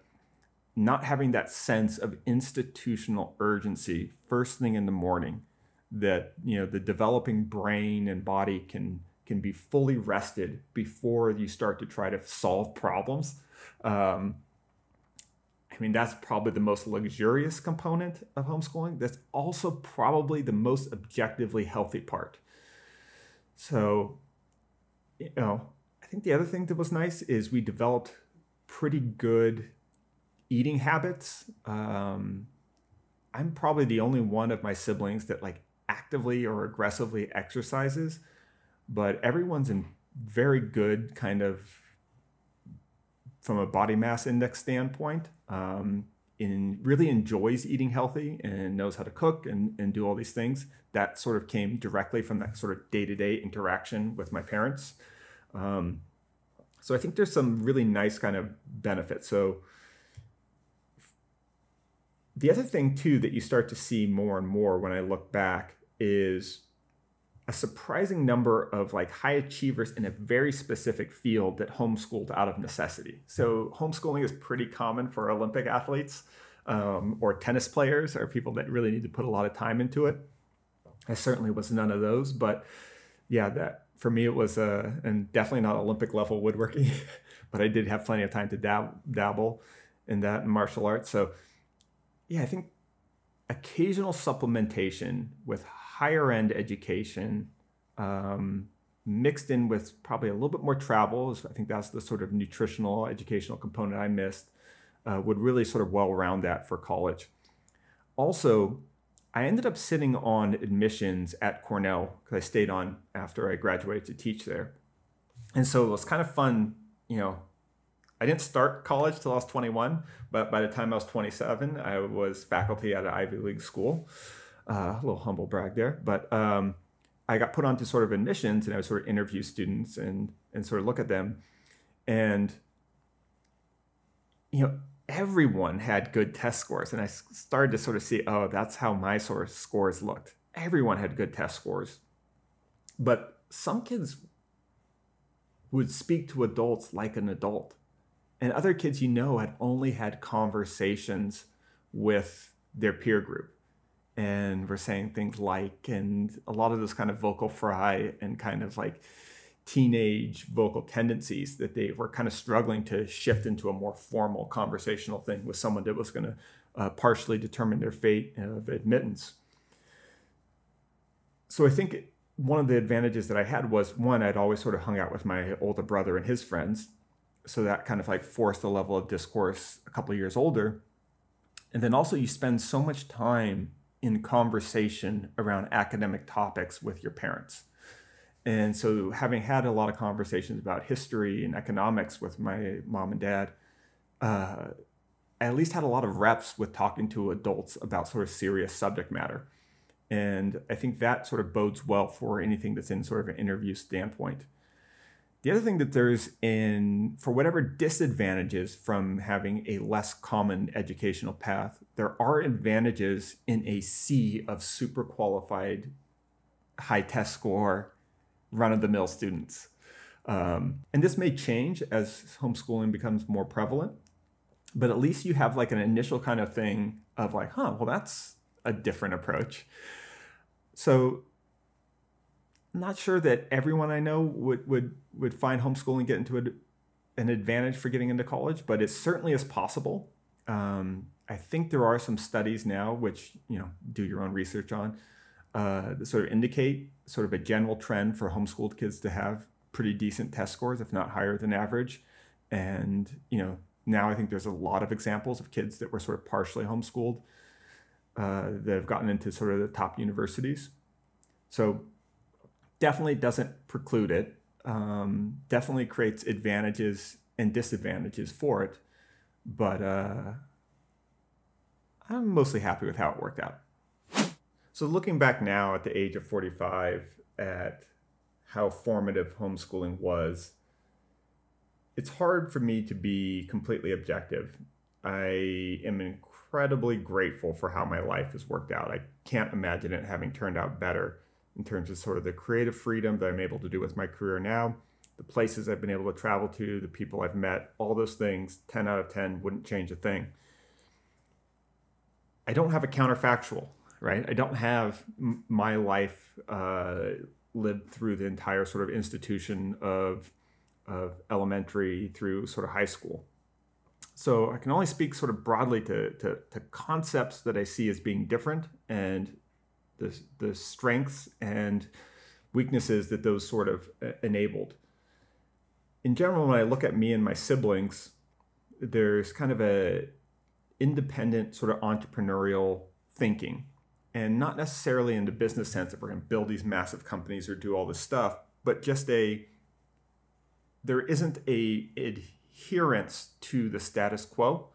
not having that sense of institutional urgency first thing in the morning, that, you know, the developing brain and body can, can be fully rested before you start to try to solve problems. Um, I mean, that's probably the most luxurious component of homeschooling. That's also probably the most objectively healthy part. So, you know, I think the other thing that was nice is we developed pretty good eating habits. Um, I'm probably the only one of my siblings that like actively or aggressively exercises, but everyone's in very good kind of, from a body mass index standpoint, um, in, really enjoys eating healthy and knows how to cook and, and do all these things. That sort of came directly from that sort of day-to-day interaction with my parents. Um, so I think there's some really nice kind of benefits. So the other thing too that you start to see more and more when I look back is a surprising number of like high achievers in a very specific field that homeschooled out of necessity. So homeschooling is pretty common for Olympic athletes um, or tennis players or people that really need to put a lot of time into it. I certainly was none of those, but yeah, that for me it was a, and definitely not Olympic level woodworking, but I did have plenty of time to dab- dabble in that and martial arts. So yeah, I think occasional supplementation with higher end education um, mixed in with probably a little bit more travel. I think that's the sort of nutritional educational component I missed, uh, would really sort of well round that for college. Also, I ended up sitting on admissions at Cornell because I stayed on after I graduated to teach there. And so it was kind of fun, you know, I didn't start college till I was twenty-one, but by the time I was twenty-seven, I was faculty at an Ivy League school. Uh, a little humble brag there, but um, I got put onto sort of admissions, and I would sort of interview students and and sort of look at them, and you know everyone had good test scores, and I started to sort of see, oh, that's how my sort of scores looked. Everyone had good test scores, but some kids would speak to adults like an adult, and other kids you know had only had conversations with their peer group. And we're saying things like, and a lot of those kind of vocal fry and kind of like teenage vocal tendencies that they were kind of struggling to shift into a more formal conversational thing with someone that was going to uh, partially determine their fate of admittance. So I think one of the advantages that I had was, one, I'd always sort of hung out with my older brother and his friends. So that kind of like forced a level of discourse a couple of years older. And then also you spend so much time in conversation around academic topics with your parents. And so having had a lot of conversations about history and economics with my mom and dad, uh, I at least had a lot of reps with talking to adults about sort of serious subject matter. And I think that sort of bodes well for anything that's in sort of an interview standpoint. The other thing that there's in, for whatever disadvantages from having a less common educational path, there are advantages in a sea of super qualified, high test score, run-of-the-mill students. Um, and this may change as homeschooling becomes more prevalent, but at least you have like an initial kind of thing of like, huh, well, that's a different approach. So I'm not sure that everyone I know would would would find homeschooling get into a, an advantage for getting into college, but it certainly is possible. Um, I think there are some studies now, which you know, do your own research on, uh, that sort of indicate sort of a general trend for homeschooled kids to have pretty decent test scores, if not higher than average. And you know, now I think there's a lot of examples of kids that were sort of partially homeschooled uh, that have gotten into sort of the top universities. So. Definitely doesn't preclude it, um, definitely creates advantages and disadvantages for it, but uh, I'm mostly happy with how it worked out. So looking back now at the age of forty-five at how formative homeschooling was, it's hard for me to be completely objective. I am incredibly grateful for how my life has worked out. I can't imagine it having turned out better. In terms of sort of the creative freedom that I'm able to do with my career now, the places I've been able to travel to, the people I've met, all those things, ten out of ten, wouldn't change a thing. I don't have a counterfactual, right? I don't have m my life uh, lived through the entire sort of institution of, of elementary through sort of high school. So I can only speak sort of broadly to, to, to concepts that I see as being different and The, the strengths and weaknesses that those sort of enabled. In general, when I look at me and my siblings, there's kind of a independent sort of entrepreneurial thinking, and not necessarily in the business sense that we're going to build these massive companies or do all this stuff, but just a, there isn't a adherence to the status quo.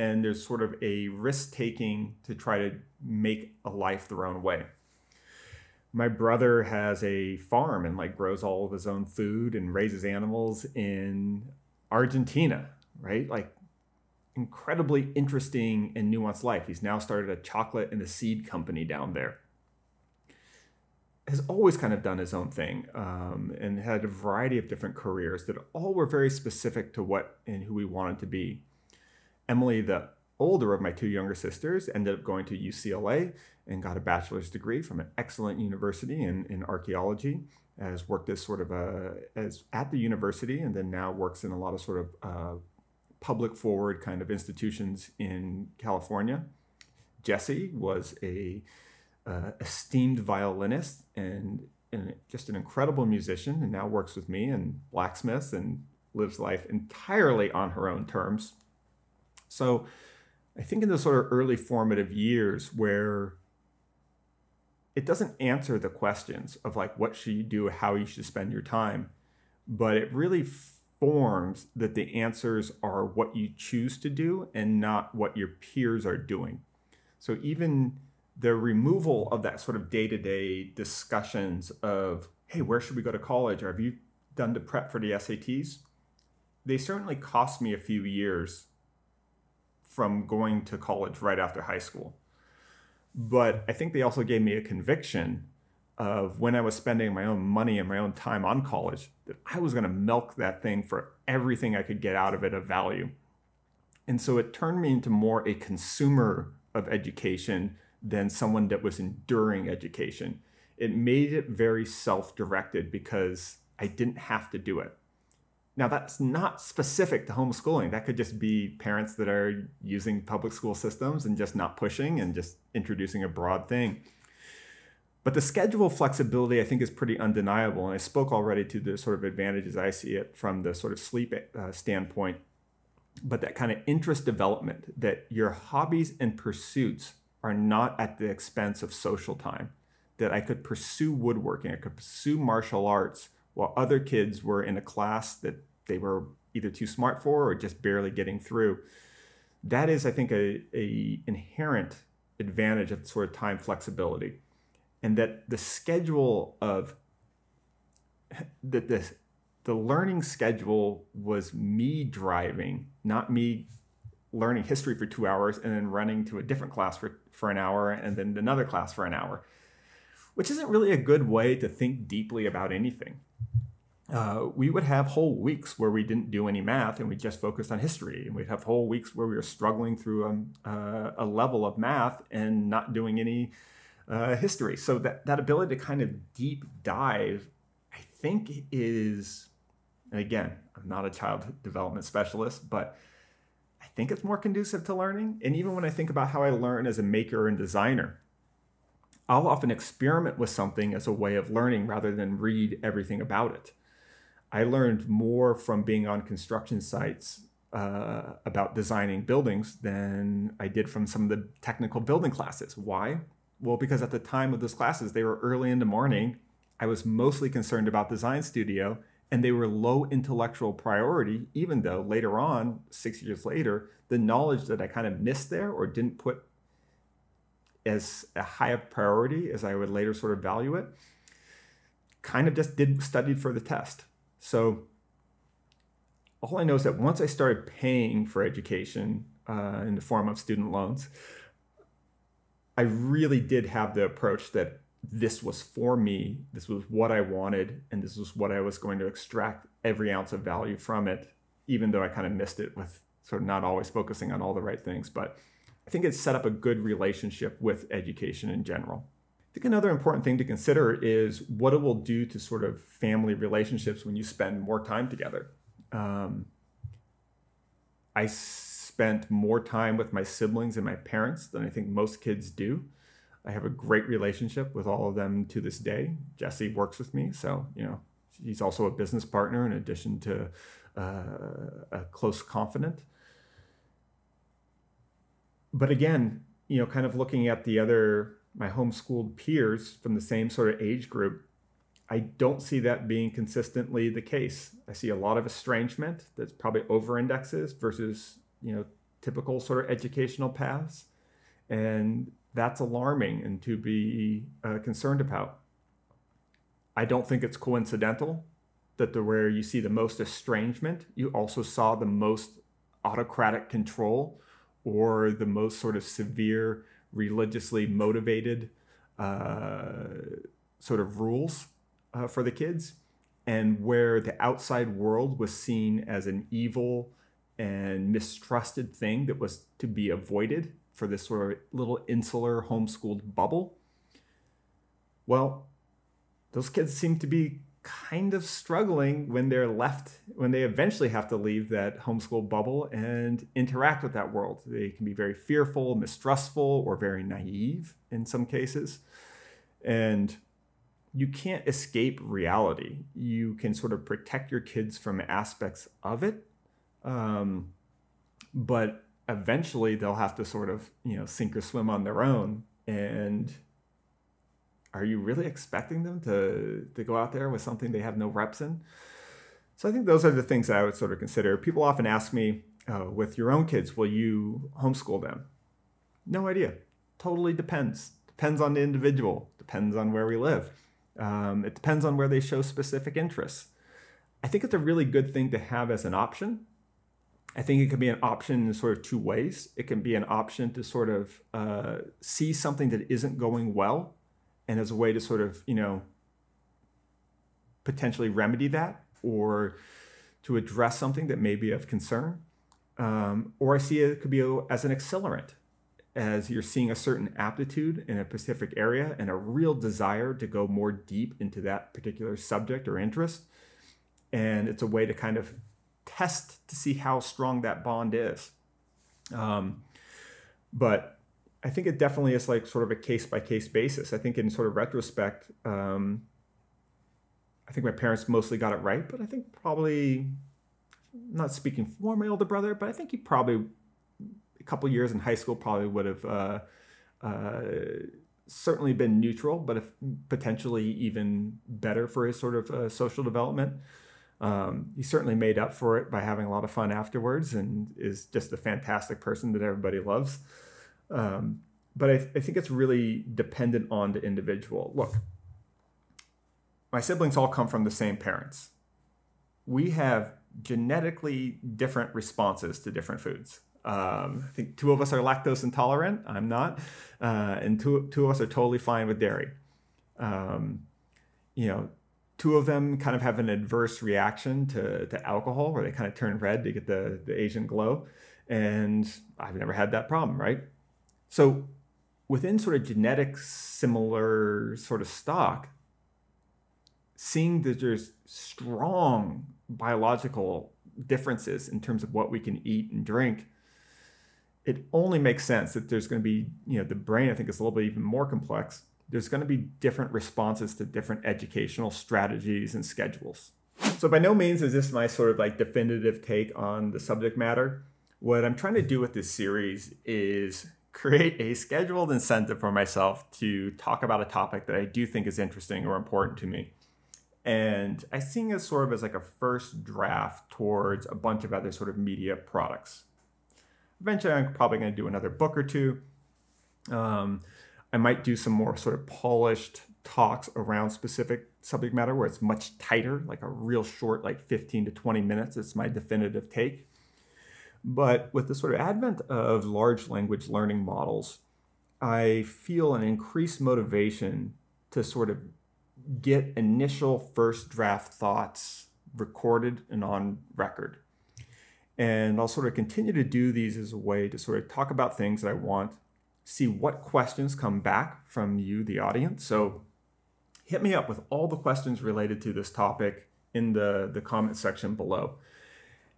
and there's sort of a risk-taking to try to make a life their own way. My brother has a farm and like grows all of his own food and raises animals in Argentina, right? Like incredibly interesting and nuanced life. He's now started a chocolate and a seed company down there. Has always kind of done his own thing um, and had a variety of different careers that all were very specific to what and who we wanted to be. Emily, the older of my two younger sisters, ended up going to U C L A and got a bachelor's degree from an excellent university in, in archaeology, has worked as sort of a, as at the university, and then now works in a lot of sort of uh, public forward kind of institutions in California. Jesse was a Uh, esteemed violinist and, and just an incredible musician, and now works with me and blacksmiths and lives life entirely on her own terms. So I think in those sort of early formative years where it doesn't answer the questions of like what should you do, how you should spend your time, but it really forms that the answers are what you choose to do and not what your peers are doing. So even the removal of that sort of day-to-day discussions of, hey, where should we go to college? Or have you done to prep for the S A Ts? They certainly cost me a few years from going to college right after high school. But I think they also gave me a conviction of when I was spending my own money and my own time on college, that I was going to milk that thing for everything I could get out of it of value. And so it turned me into more a consumer of education than someone that was enduring education. It made it very self-directed because I didn't have to do it. Now that's not specific to homeschooling. That could just be parents that are using public school systems and just not pushing and just introducing a broad thing. But the schedule flexibility I think is pretty undeniable. And I spoke already to the sort of advantages I see it from the sort of sleep uh, standpoint, but that kind of interest development, that your hobbies and pursuits are not at the expense of social time, that I could pursue woodworking, I could pursue martial arts while other kids were in a class that they were either too smart for or just barely getting through. That is, I think, a, a inherent advantage of sort of time flexibility. And that the schedule of, that this, the learning schedule was me driving, not me learning history for two hours and then running to a different class for, for an hour and then another class for an hour, which isn't really a good way to think deeply about anything. Uh, we would have whole weeks where we didn't do any math and we just focused on history. And we'd have whole weeks where we were struggling through a, uh, a level of math and not doing any uh, history. So that, that ability to kind of deep dive, I think is, and again, I'm not a child development specialist, but I think it's more conducive to learning. And even when I think about how I learn as a maker and designer, I'll often experiment with something as a way of learning rather than read everything about it. I learned more from being on construction sites uh, about designing buildings than I did from some of the technical building classes. Why? Well, because at the time of those classes, they were early in the morning. I was mostly concerned about design studio, and they were low intellectual priority, even though later on, six years later, the knowledge that I kind of missed there or didn't put as a high of priority as I would later sort of value it, kind of just did studied for the test. So all I know is that once I started paying for education uh, in the form of student loans, I really did have the approach that this was for me, this was what I wanted, and this was what I was going to extract every ounce of value from it, even though I kind of missed it with sort of not always focusing on all the right things. But I think it's set up a good relationship with education in general. I think another important thing to consider is what it will do to sort of family relationships when you spend more time together. Um, I spent more time with my siblings and my parents than I think most kids do. I have a great relationship with all of them to this day. Jesse works with me, so you know she's also a business partner in addition to uh, a close confidant. But again, you know, kind of looking at the other, my homeschooled peers from the same sort of age group, I don't see that being consistently the case. I see a lot of estrangement that's probably over-indexes versus, you know, typical sort of educational paths. And that's alarming and to be uh, concerned about. I don't think it's coincidental that the, where you see the most estrangement, you also saw the most autocratic control or the most sort of severe religiously motivated uh, sort of rules uh, for the kids. And where the outside world was seen as an evil and mistrusted thing that was to be avoided for this sort of little insular homeschooled bubble. Well, those kids seem to be kind of struggling when they're left, when they eventually have to leave that homeschool bubble and interact with that world. They can be very fearful, mistrustful, or very naive in some cases. And you can't escape reality. You can sort of protect your kids from aspects of it, um, but eventually they'll have to sort of, you know, sink or swim on their own. And are you really expecting them to, to go out there with something they have no reps in? So I think those are the things that I would sort of consider. People often ask me, oh, with your own kids, will you homeschool them? No idea. Totally depends. Depends on the individual. Depends on where we live. Um, it depends on where they show specific interests. I think it's a really good thing to have as an option. I think it can be an option in sort of two ways. It can be an option to sort of uh, see something that isn't going well and as a way to sort of, you know, potentially remedy that or to address something that may be of concern. Um, or I see it could be a, as an accelerant, as you're seeing a certain aptitude in a specific area and a real desire to go more deep into that particular subject or interest. And it's a way to kind of test to see how strong that bond is. Um, but I think it definitely is like sort of a case-by-case basis. I think in sort of retrospect, um, I think my parents mostly got it right, but I think probably, I'm not speaking for my older brother, but I think he probably, a couple years in high school, probably would have uh, uh, certainly been neutral, but if potentially even better for his sort of uh, social development. Um, he certainly made up for it by having a lot of fun afterwards and is just a fantastic person that everybody loves. Um, but I, th I think it's really dependent on the individual. Look, my siblings all come from the same parents. We have genetically different responses to different foods. Um, I think two of us are lactose intolerant. I'm not. Uh, and two, two of us are totally fine with dairy. Um, you know, two of them kind of have an adverse reaction to, to alcohol where they kind of turn red to get the, the Asian glow. And I've never had that problem, right? So within sort of genetic similar sort of stock, seeing that there's strong biological differences in terms of what we can eat and drink, it only makes sense that there's going to be, you know, the brain, I think, is a little bit even more complex. There's going to be different responses to different educational strategies and schedules. So by no means is this my sort of like definitive take on the subject matter. What I'm trying to do with this series is create a scheduled incentive for myself to talk about a topic that I do think is interesting or important to me. And I see this sort of as like a first draft towards a bunch of other sort of media products. Eventually, I'm probably going to do another book or two. Um, I might do some more sort of polished talks around specific subject matter where it's much tighter, like a real short, like fifteen to twenty minutes. It's my definitive take. But with the sort of advent of large language learning models, I feel an increased motivation to sort of get initial first draft thoughts recorded and on record. And I'll sort of continue to do these as a way to sort of talk about things that I want, see what questions come back from you, the audience. So hit me up with all the questions related to this topic in the, the comment section below.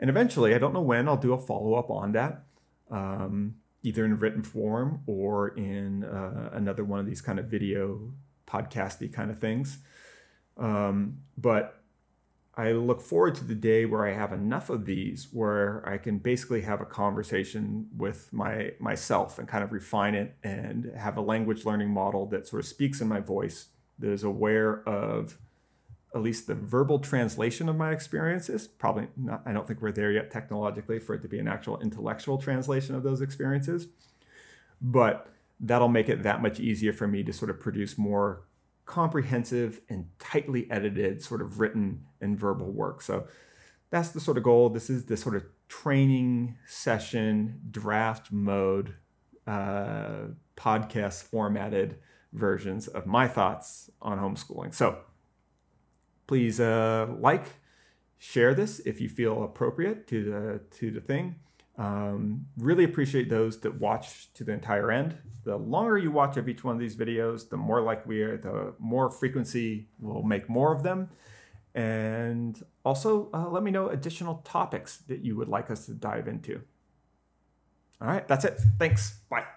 And eventually, I don't know when, I'll do a follow-up on that, um, either in written form or in uh, another one of these kind of video podcasty kind of things. Um, but I look forward to the day where I have enough of these where I can basically have a conversation with my myself and kind of refine it and have a language learning model that sort of speaks in my voice, that is aware of at least the verbal translation of my experiences. Probably not, I don't think we're there yet technologically for it to be an actual intellectual translation of those experiences, but that'll make it that much easier for me to sort of produce more comprehensive and tightly edited sort of written and verbal work. So that's the sort of goal. This is the sort of training session draft mode uh, podcast formatted versions of my thoughts on homeschooling. So please uh, like, share this if you feel appropriate to the, to the thing. Um, really appreciate those that watch to the entire end. The longer you watch of each one of these videos, the more likely we are, the more frequency we'll make more of them. And also uh, let me know additional topics that you would like us to dive into. All right, that's it. Thanks. Bye.